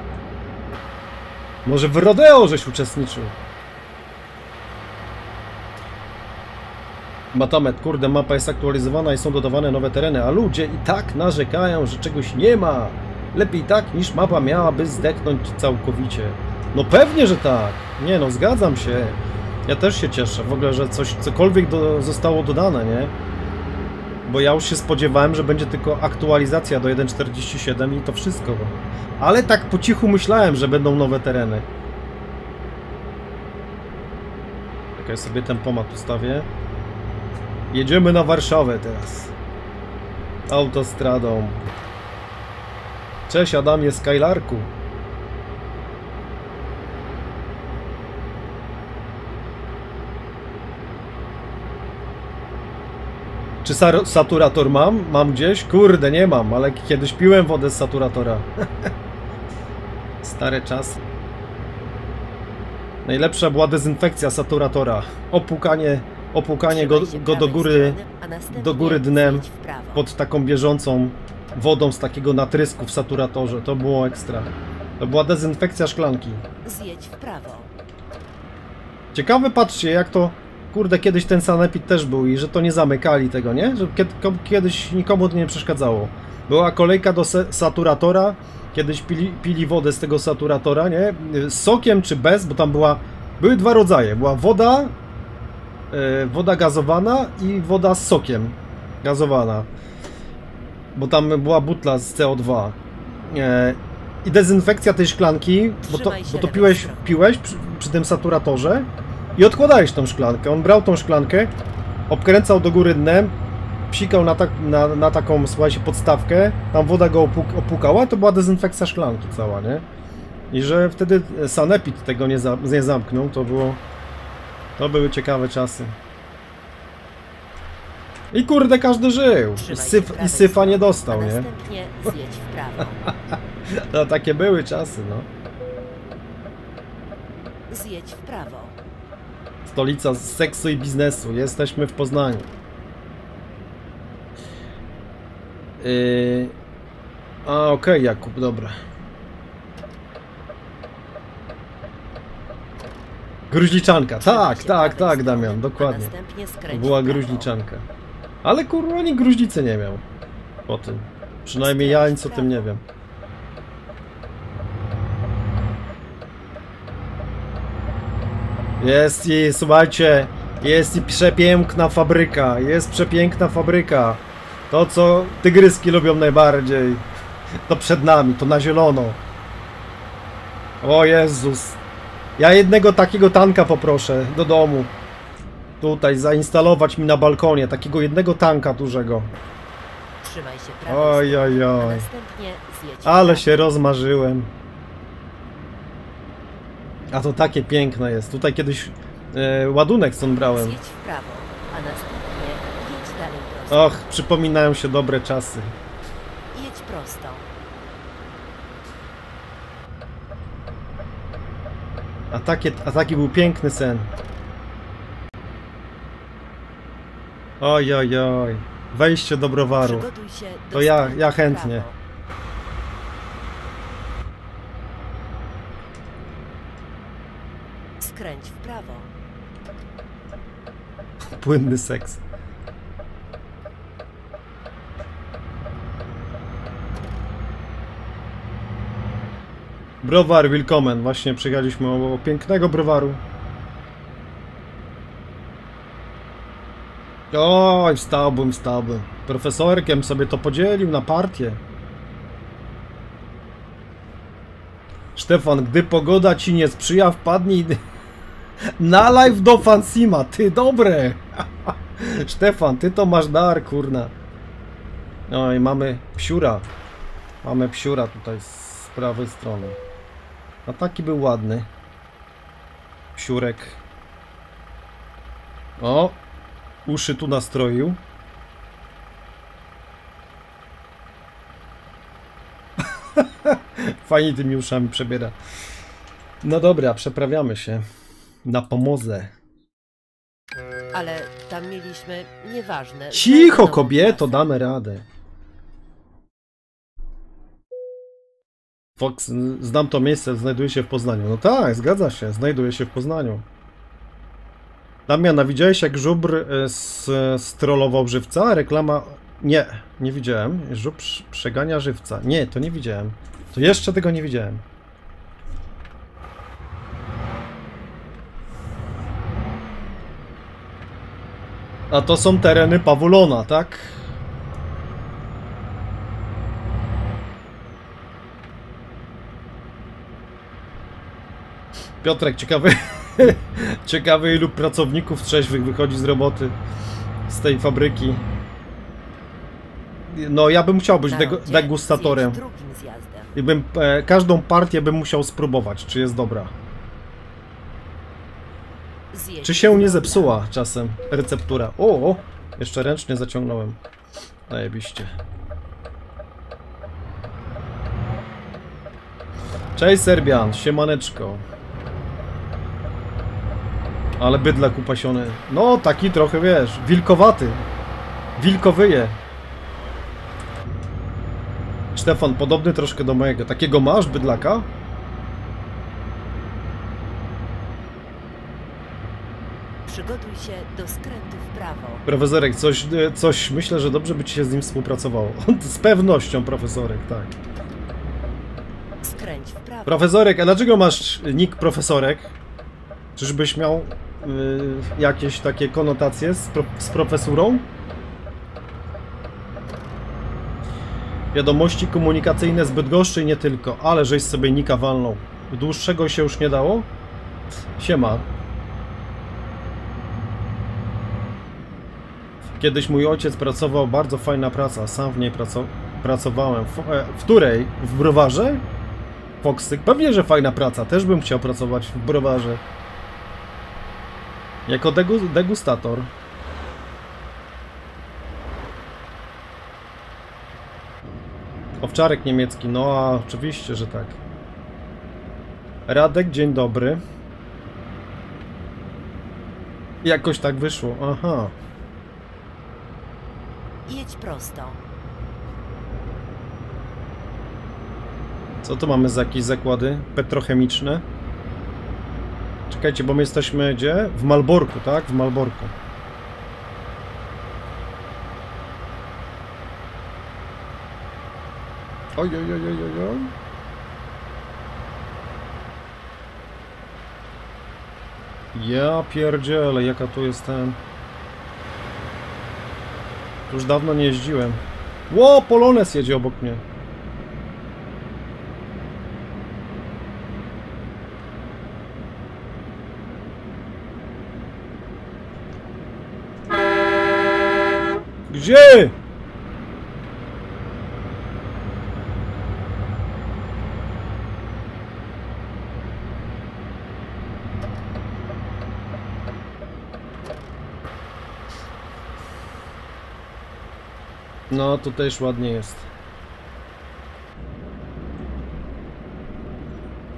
Może w rodeo żeś uczestniczył? Matamet, kurde, mapa jest aktualizowana i są dodawane nowe tereny, a ludzie i tak narzekają, że czegoś nie ma. Lepiej tak, niż mapa miałaby zdechnąć całkowicie. No pewnie, że tak. Nie no, zgadzam się. Ja też się cieszę w ogóle, że coś, cokolwiek do, zostało dodane, nie? Bo ja już się spodziewałem, że będzie tylko aktualizacja do jeden czterdzieści siedem i to wszystko. Ale tak po cichu myślałem, że będą nowe tereny. Tak, ja sobie tempomat ustawię. Jedziemy na Warszawę teraz. Autostradą. Cześć Adamie Skylarku. Czy saturator mam? Mam gdzieś? Kurde, nie mam, ale kiedyś piłem wodę z saturatora. Stare czasy. Najlepsza była dezynfekcja saturatora. Opłukanie, opłukanie go, go do góry, do góry dnem pod taką bieżącą wodą z takiego natrysku w saturatorze. To było ekstra. To była dezynfekcja szklanki. Zjedź w prawo. Ciekawe, patrzcie jak to... Kurde, kiedyś ten sanepid też był i że to nie zamykali tego, nie? Że kiedyś nikomu to nie przeszkadzało. Była kolejka do saturatora, kiedyś pili, pili wodę z tego saturatora, nie? Z sokiem czy bez, bo tam była... Były dwa rodzaje. Była woda, yy, woda gazowana i woda z sokiem gazowana. Bo tam była butla z C O dwa. Yy, I dezynfekcja tej szklanki, bo to, bo to piłeś, piłeś przy, przy tym saturatorze. I odkładałeś tą szklankę. On brał tą szklankę, obkręcał do góry dnem, psikał na, ta, na, na taką, słuchajcie, podstawkę, tam woda go opuk opukała, to była dezynfekcja szklanki cała, nie? I że wtedy sanepid tego nie, za, nie zamknął, to było... To były ciekawe czasy. I kurde, każdy żył. I, syf, i syfa nie dostał, nie? No, takie były czasy, no. Zjedź w prawo. Stolica z seksu i biznesu. Jesteśmy w Poznaniu. Yy... A, okej, okay, Jakub, dobra. Gruźliczanka. Tak, tak, tak, Damian, dokładnie. Była gruźliczanka. Ale kurwa, nikt gruźlicy nie miał. Po tym. Przynajmniej ja nic o tym nie wiem. Jest i, słuchajcie, jest i przepiękna fabryka, jest przepiękna fabryka. To, co tygryski lubią najbardziej, to przed nami, to na zielono. O Jezus, ja jednego takiego tanka poproszę do domu. Tutaj, zainstalować mi na balkonie, takiego jednego tanka dużego. Trzymaj się prawo, oj, oj, oj. Ale się rozmarzyłem. A to takie piękne jest. Tutaj kiedyś e, ładunek stąd brałem. Och, przypominają się dobre czasy. Jedź prosto. A, takie, a taki był piękny sen. Oj, oj, oj. Wejście do browaru. To ja, ja chętnie. Skręć w prawo. Płynny seks. Browar Willkommen. Właśnie przyjechaliśmy obok pięknego browaru. Oj, wstałbym, wstałbym. Profesorkiem sobie to podzielił na partię. Stefan, gdy pogoda ci nie sprzyja, wpadnij na live do FanSima. Ty, dobre! Stefan, ty to masz dar, kurna. No i mamy psiura. Mamy psiura tutaj z prawej strony. A taki był ładny. Psiurek. O! Uszy tu nastroił. Fajnie tymi uszami przebiera. No dobra, przeprawiamy się na Pomozę. Ale tam mieliśmy nieważne... Cicho, kobieto, damy radę. Fox, znam to miejsce, znajduje się w Poznaniu. No tak, zgadza się, znajduje się w Poznaniu. Damian, a widziałeś, jak żubr strollował żywca? Reklama... Nie, nie widziałem. Żubr przegania żywca. Nie, to nie widziałem. To jeszcze tego nie widziałem. A to są tereny Pawulona, tak? Piotrek, ciekawy... Ciekawy, ilu pracowników trzeźwych wychodzi z roboty z tej fabryki. No, ja bym musiał być degustatorem. I bym, e, każdą partię bym musiał spróbować, czy jest dobra. Czy się nie zepsuła czasem receptura? O, jeszcze ręcznie zaciągnąłem. Zajebiście. Cześć Serbian, siemaneczko. Ale bydlak upasiony. No, taki trochę, wiesz, wilkowaty. Wilkowyje. Stefan, podobny troszkę do mojego. Takiego masz, bydlaka? Przygotuj się do skrętu w prawo. Profesorek, coś, coś, myślę, że dobrze by ci się z nim współpracowało. Z pewnością, profesorek, tak. Skręć w prawo. Profesorek, a dlaczego masz nick profesorek? Czyżbyś miał y, jakieś takie konotacje z, pro, z profesurą? Wiadomości komunikacyjne z Bydgoszczy i nie tylko, ale żeś sobie nika walną. Dłuższego się już nie dało? Siema. Kiedyś mój ojciec pracował, bardzo fajna praca, sam w niej praco pracowałem. W, e, w której? W browarze? Foxyk? Pewnie, że fajna praca, też bym chciał pracować w browarze. Jako degustator. Owczarek niemiecki, no a oczywiście, że tak. Radek, dzień dobry. Jakoś tak wyszło, aha. Jedź prosto. Co tu mamy za jakieś zakłady petrochemiczne? Czekajcie, bo my jesteśmy gdzie? W Malborku, tak? W Malborku. Oj, oj, oj, oj, oj. Ja pierdzielę, jaka tu jestem. Już dawno nie jeździłem. Ło, Polonez jedzie obok mnie. Gdzie? No, to też ładnie jest.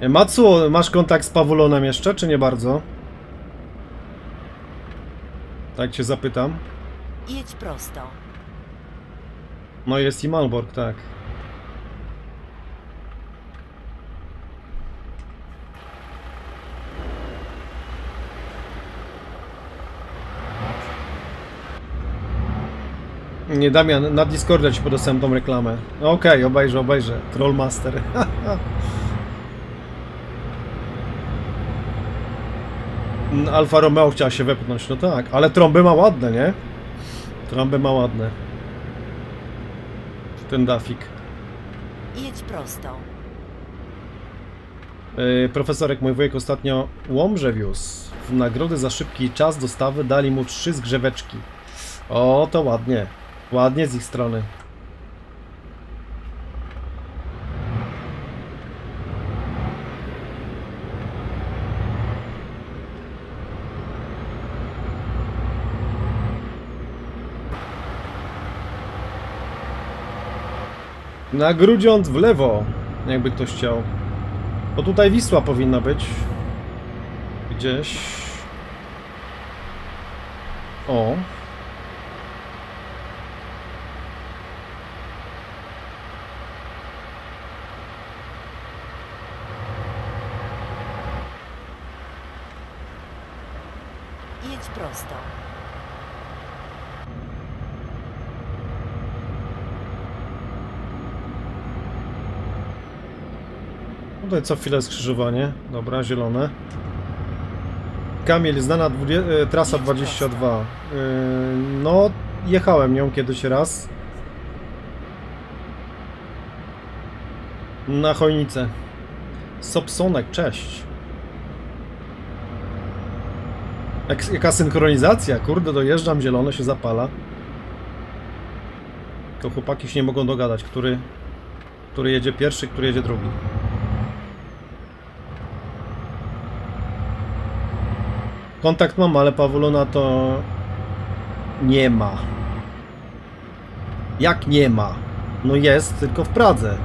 Matsu, masz kontakt z Pawulonem jeszcze, czy nie bardzo? Tak cię zapytam. Jedź prosto. No jest i Malbork, tak. Nie, Damian, na Discordzie ci podesłałem tą reklamę. Okej, okay, obejrzę, obejrzę. Trollmaster. Alfa Romeo chciała się wepchnąć, no tak, ale trąby ma ładne, nie? Trąby ma ładne. Ten dafik. Jedź prosto. Yy, profesorek, mój wujek ostatnio Łomże wiózł. W nagrodę za szybki czas dostawy dali mu trzy zgrzeweczki. O, to ładnie. Ładnie z ich strony. Na Grudziądz w lewo, jakby ktoś chciał. Bo tutaj Wisła powinna być. Gdzieś. O. Jedź prosto. Tutaj co chwilę skrzyżowanie. Dobra, zielone. Kamil, znana trasa dwadzieścia dwa. Yy, no, jechałem nią kiedyś raz. Na Chojnice. Sobsonek, cześć. Jak, jaka synchronizacja, kurde, dojeżdżam, zielone się zapala. To chłopaki się nie mogą dogadać, który, który jedzie pierwszy, który jedzie drugi. Kontakt mam, ale Pawulona to nie ma. Jak nie ma? No jest, tylko w Pradze.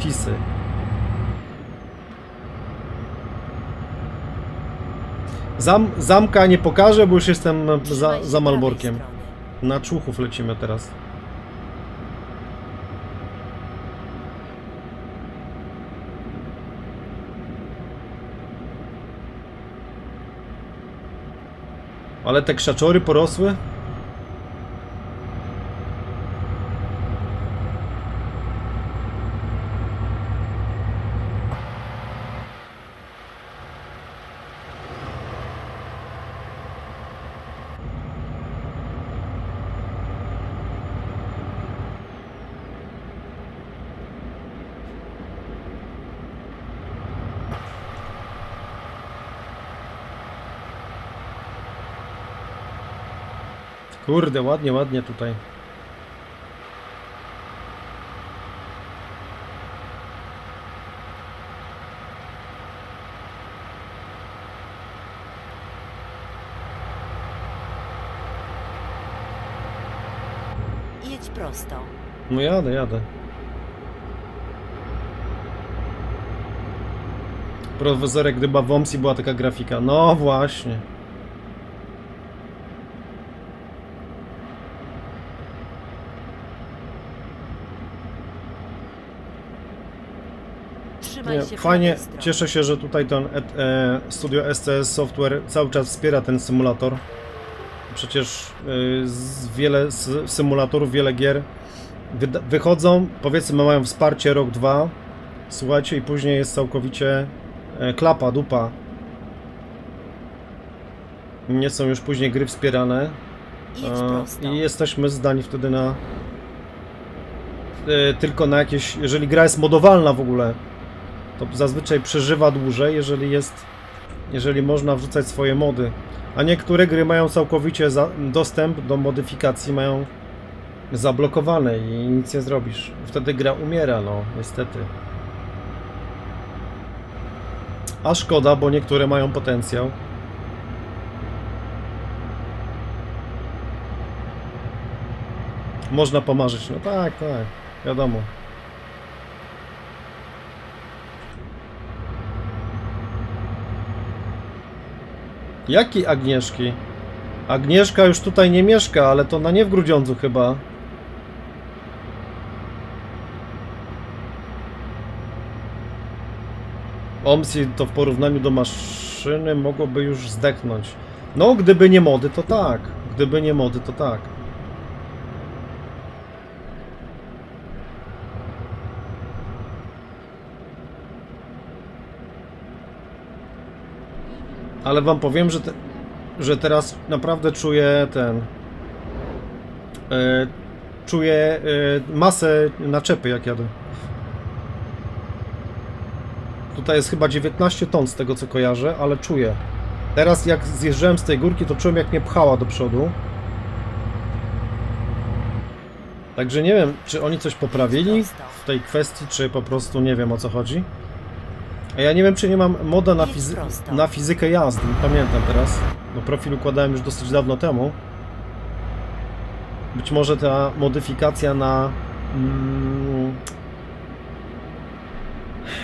Pisy. Zam, zamka nie pokażę, bo już jestem za, za Malborkiem. Na Człuchów lecimy teraz. Ale te krzaczory porosły? Kurde, ładnie, ładnie tutaj. Jedź prosto. No jadę, jadę. Profesorek, gdyby w Omsi była taka grafika. No właśnie. Fajnie, cieszę się, że tutaj ten e, studio S C S Software cały czas wspiera ten symulator. Przecież y, z wiele z symulatorów, wiele gier wy, wychodzą, powiedzmy mają wsparcie rok, dwa, słuchajcie, i później jest całkowicie e, klapa, dupa. Nie są już później gry wspierane e, i jesteśmy zdani wtedy na e, tylko na jakieś, jeżeli gra jest modowalna w ogóle, to zazwyczaj przeżywa dłużej, jeżeli jest, jeżeli można wrzucać swoje mody. A niektóre gry mają całkowicie za, dostęp do modyfikacji, mają zablokowane i nic nie zrobisz. Wtedy gra umiera, no niestety. A szkoda, bo niektóre mają potencjał. Można pomarzyć, no tak, tak, wiadomo. Jaki Agnieszki? Agnieszka już tutaj nie mieszka, ale to na nie w Grudziądzu chyba. Omsi to w porównaniu do maszyny mogłoby już zdechnąć. No, gdyby nie mody, to tak. Gdyby nie mody, to tak. ale wam powiem, że, te, że teraz naprawdę czuję ten... Yy, czuję yy, masę naczepy, jak jadę. Tutaj jest chyba dziewiętnaście ton z tego, co kojarzę, ale czuję. Teraz jak zjeżdżałem z tej górki, to czułem, jak mnie pchała do przodu. Także nie wiem, czy oni coś poprawili w tej kwestii, czy po prostu nie wiem, o co chodzi. A ja nie wiem, czy nie mam moda na, fizy na fizykę jazdy, nie pamiętam teraz. No profil układałem już dosyć dawno temu. Być może ta modyfikacja na... Mm,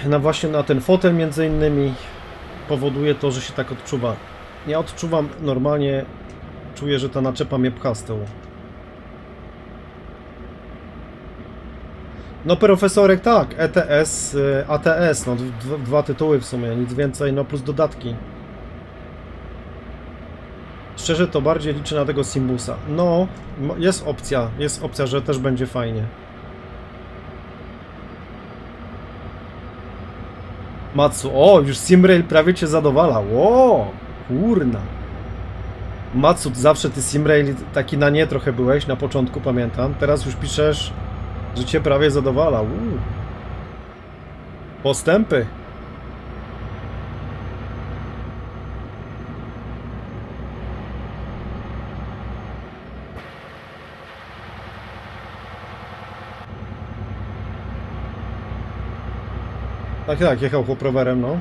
na właśnie na ten fotel między innymi powoduje to, że się tak odczuwa. Ja odczuwam normalnie, czuję, że ta naczepa mnie pcha z tyłu. No profesorek tak, E T S, A T S, no dwa tytuły w sumie, nic więcej, no plus dodatki. Szczerze to bardziej liczę na tego Simbusa. No, jest opcja, jest opcja, że też będzie fajnie. Matsu, o, już Simrail prawie cię zadowala, ło, kurna. Matsu, zawsze ty Simrail taki na nie trochę byłeś, na początku pamiętam, teraz już piszesz... Życie prawie zadowala. Uu. Postępy. Tak, tak, jechał chłop rowerem, no.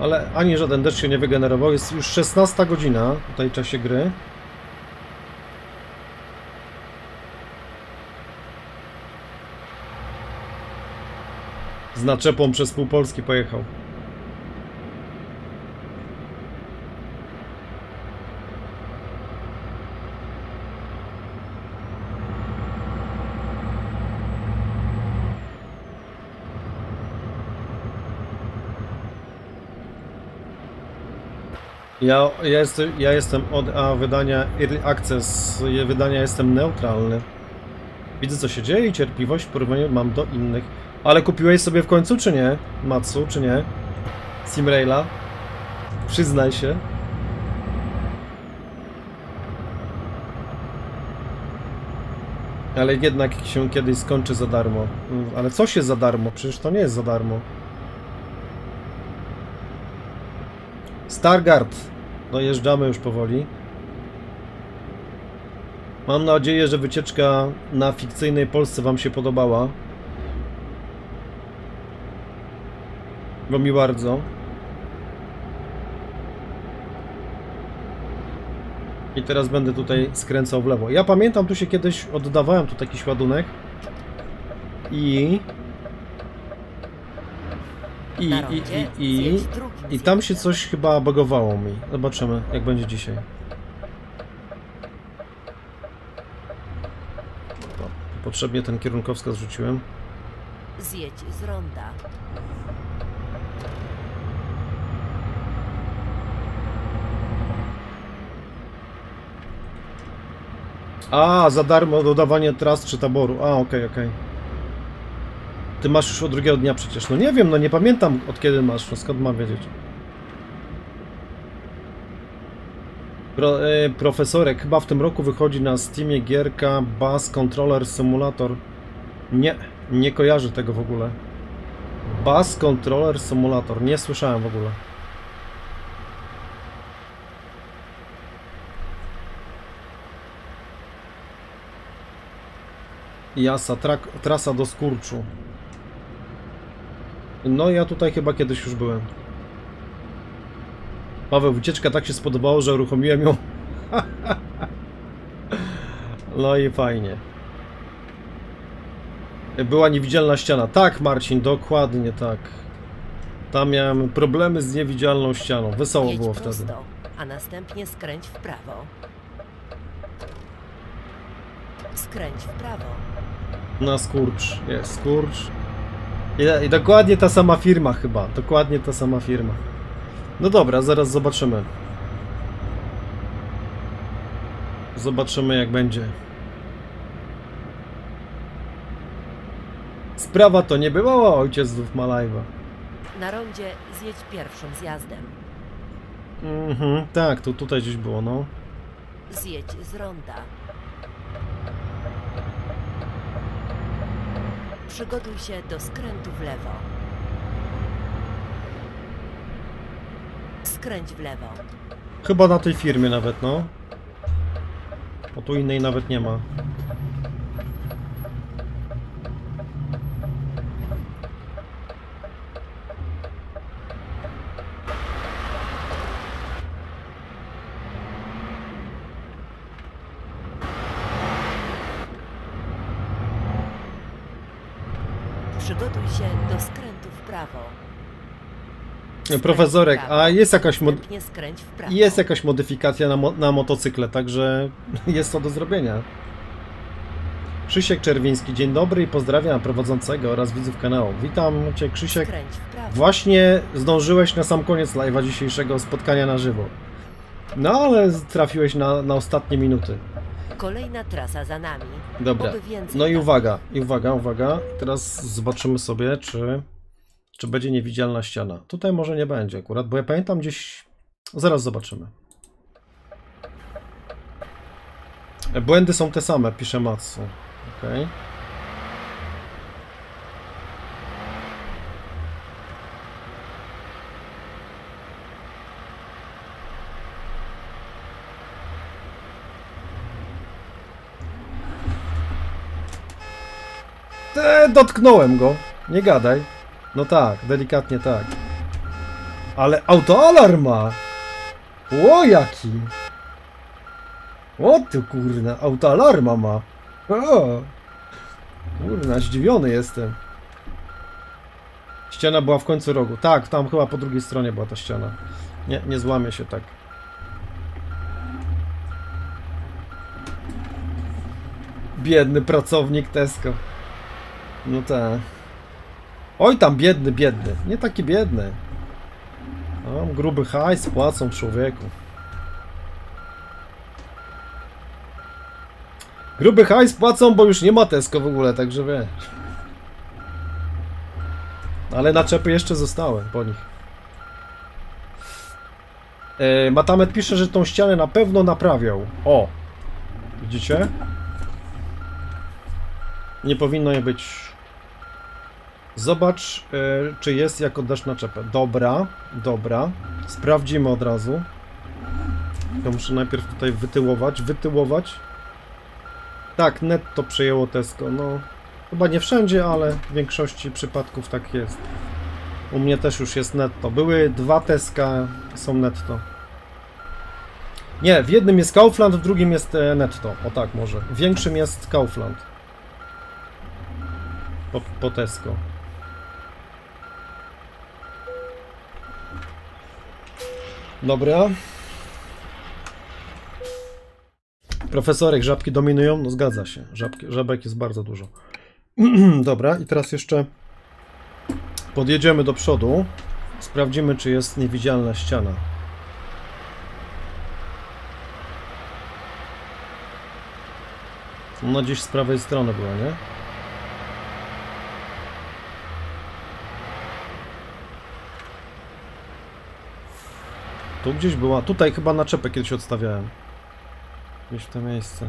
Ale ani żaden deszcz się nie wygenerował. Jest już szesnasta godzina w tej czasie gry. Z naczepą przez pół Polski pojechał. Ja, ja, jest, ja jestem od a wydania Early Access, wydania jestem neutralny. Widzę, co się dzieje i cierpliwość w porównaniu mam do innych. Ale kupiłeś sobie w końcu, czy nie? Matsu, czy nie? Simraila? Przyznaj się. Ale jednak się kiedyś skończy za darmo. Ale co się za darmo? Przecież to nie jest za darmo. Stargard. Dojeżdżamy już powoli. Mam nadzieję, że wycieczka na fikcyjnej Polsce wam się podobała. Bo mi bardzo. I teraz będę tutaj skręcał w lewo. Ja pamiętam, tu się kiedyś oddawałem tu taki ładunek. I... I, i, i, i... I tam się coś chyba bagowało mi. Zobaczymy, jak będzie dzisiaj. Potrzebnie ten kierunkowskaz rzuciłem. Zjedź z ronda. A, za darmo dodawanie tras czy taboru. A, okej, okej. Ty masz już od drugiego dnia przecież. No nie wiem, no nie pamiętam od kiedy masz, no skąd mam wiedzieć. Pro, e, profesorek, chyba w tym roku wychodzi na Steamie gierka Bus Controller Simulator. Nie, nie kojarzę tego w ogóle. Bus Controller Simulator, nie słyszałem w ogóle. Jasa, tra trasa do skurczu. No ja tutaj chyba kiedyś już byłem. Paweł, wycieczka tak się spodobało, że uruchomiłem ją. No i fajnie. Była niewidzialna ściana. Tak, Marcin, dokładnie tak. Tam miałem problemy z niewidzialną ścianą. Wesoło było wtedy. A następnie skręć w prawo. Skręć w prawo. Na skurcz, jest skurcz. I, I dokładnie ta sama firma chyba, dokładnie ta sama firma. No dobra, zaraz zobaczymy. Zobaczymy, jak będzie. sprawa to nie była, ojciec znów ma live'a. Na rondzie zjedź pierwszym zjazdem. Mhm, tak, to tutaj gdzieś było, no. Zjedź z ronda. Przygotuj się do skrętu w lewo. Skręć w lewo. Chyba na tej firmie nawet, no. Bo tu innej nawet nie ma. Przygotuj się do skrętu w prawo. Profesorek, a jest jakaś, mod... jest jakaś modyfikacja na, mo na motocykle, także jest to do zrobienia. Krzysiek Czerwiński, dzień dobry i pozdrawiam prowadzącego oraz widzów kanału. Witam Cię, Krzysiek. Właśnie zdążyłeś na sam koniec live'a dzisiejszego spotkania na żywo. No ale trafiłeś na, na ostatnie minuty. Kolejna trasa za nami. Dobra, no i uwaga, i uwaga, uwaga. Teraz zobaczymy sobie, czy... Czy będzie niewidzialna ściana? Tutaj może nie będzie akurat, bo ja pamiętam gdzieś... Zaraz zobaczymy. Błędy są te same, pisze Matsu. Okej. Okay. Te, dotknąłem go, nie gadaj. No tak, delikatnie tak. Ale autoalarm ma! O jaki! O ty kurna, autoalarma ma! O! Kurna, zdziwiony jestem. Ściana była w końcu rogu. Tak, tam chyba po drugiej stronie była ta ściana. Nie, nie złamie się tak. Biedny pracownik Tesco. No tak. Oj tam biedny, biedny. Nie taki biedny. Tam gruby hajs płacą człowieku. Gruby hajs płacą, bo już nie ma Tesco w ogóle, także wiesz. Ale naczepy jeszcze zostały po nich. Yy, Matamet pisze, że tą ścianę na pewno naprawiał. O! Widzicie? Nie powinno jej być... Zobacz, yy, czy jest, jak oddasz naczepę. Dobra, dobra. Sprawdzimy od razu. Ja muszę najpierw tutaj wytyłować, wytyłować. Tak, netto przejęło Tesco. No, chyba nie wszędzie, ale w większości przypadków tak jest. U mnie też już jest netto. Były dwa Tesca, są netto. Nie, w jednym jest Kaufland, w drugim jest netto. O tak może. W większym jest Kaufland. Po, po Tesco. Dobra. Profesorek, żabki dominują? No zgadza się. Żabki, żabek jest bardzo dużo. Dobra, i teraz jeszcze podjedziemy do przodu. Sprawdzimy, czy jest niewidzialna ściana. No gdzieś z prawej strony była, nie? Tu gdzieś była. Tutaj chyba naczepę kiedyś odstawiałem. Gdzieś w to miejsce.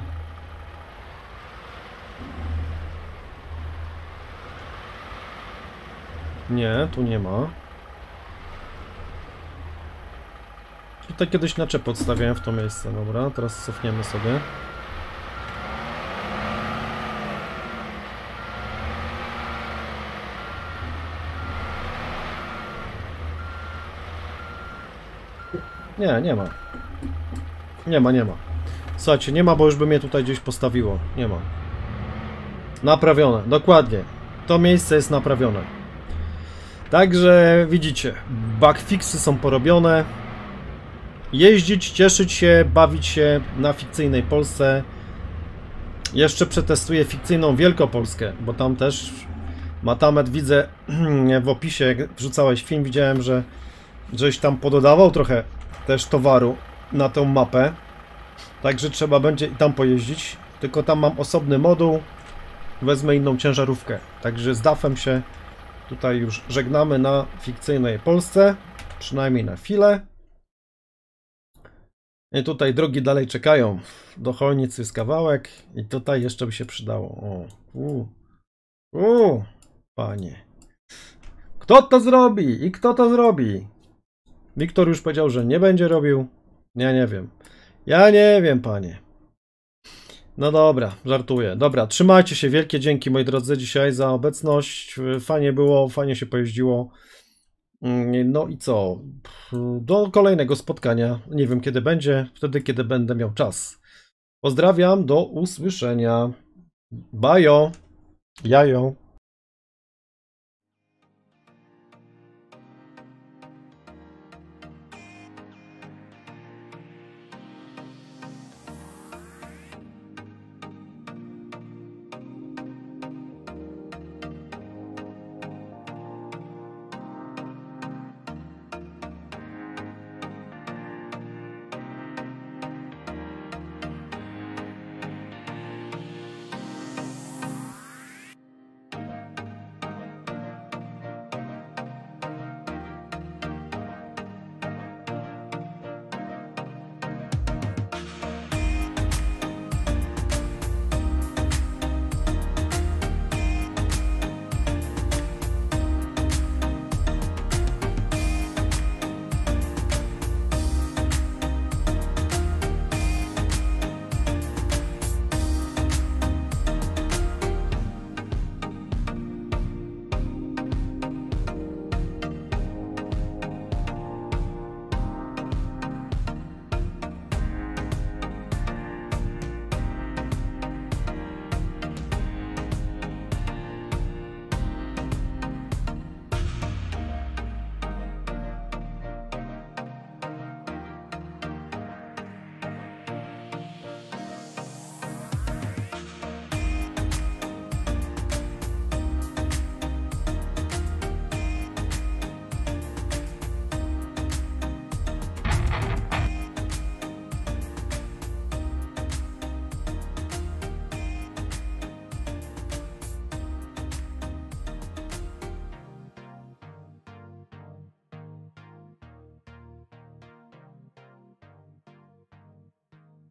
Nie, tu nie ma. Tutaj kiedyś naczepę odstawiałem w to miejsce. Dobra, teraz cofniemy sobie. Nie, nie ma. Nie ma, nie ma. Słuchajcie, nie ma, bo już by mnie tutaj gdzieś postawiło. Nie ma. Naprawione, dokładnie. To miejsce jest naprawione. Także widzicie, bugfixy są porobione. Jeździć, cieszyć się, bawić się na fikcyjnej Polsce. Jeszcze przetestuję fikcyjną Wielkopolskę, bo tam też Matamet widzę w opisie, jak wrzucałeś film, widziałem, że żeś tam pododawał trochę też towaru na tą mapę, także trzeba będzie i tam pojeździć, tylko tam mam osobny moduł wezmę inną ciężarówkę. Także z dafem się tutaj już żegnamy na fikcyjnej Polsce, przynajmniej na chwilę. I tutaj drogi dalej czekają. Do Chojnic jest kawałek i tutaj jeszcze by się przydało. O, u, u, panie. Kto to zrobi? I kto to zrobi? Wiktor już powiedział, że nie będzie robił. Ja nie wiem. Ja nie wiem, panie. No dobra, żartuję. Dobra, trzymajcie się. Wielkie dzięki, moi drodzy, dzisiaj za obecność. Fajnie było, fajnie się pojeździło. No i co? Do kolejnego spotkania. Nie wiem, kiedy będzie. Wtedy, kiedy będę miał czas. Pozdrawiam. Do usłyszenia. Bajo. Jajo.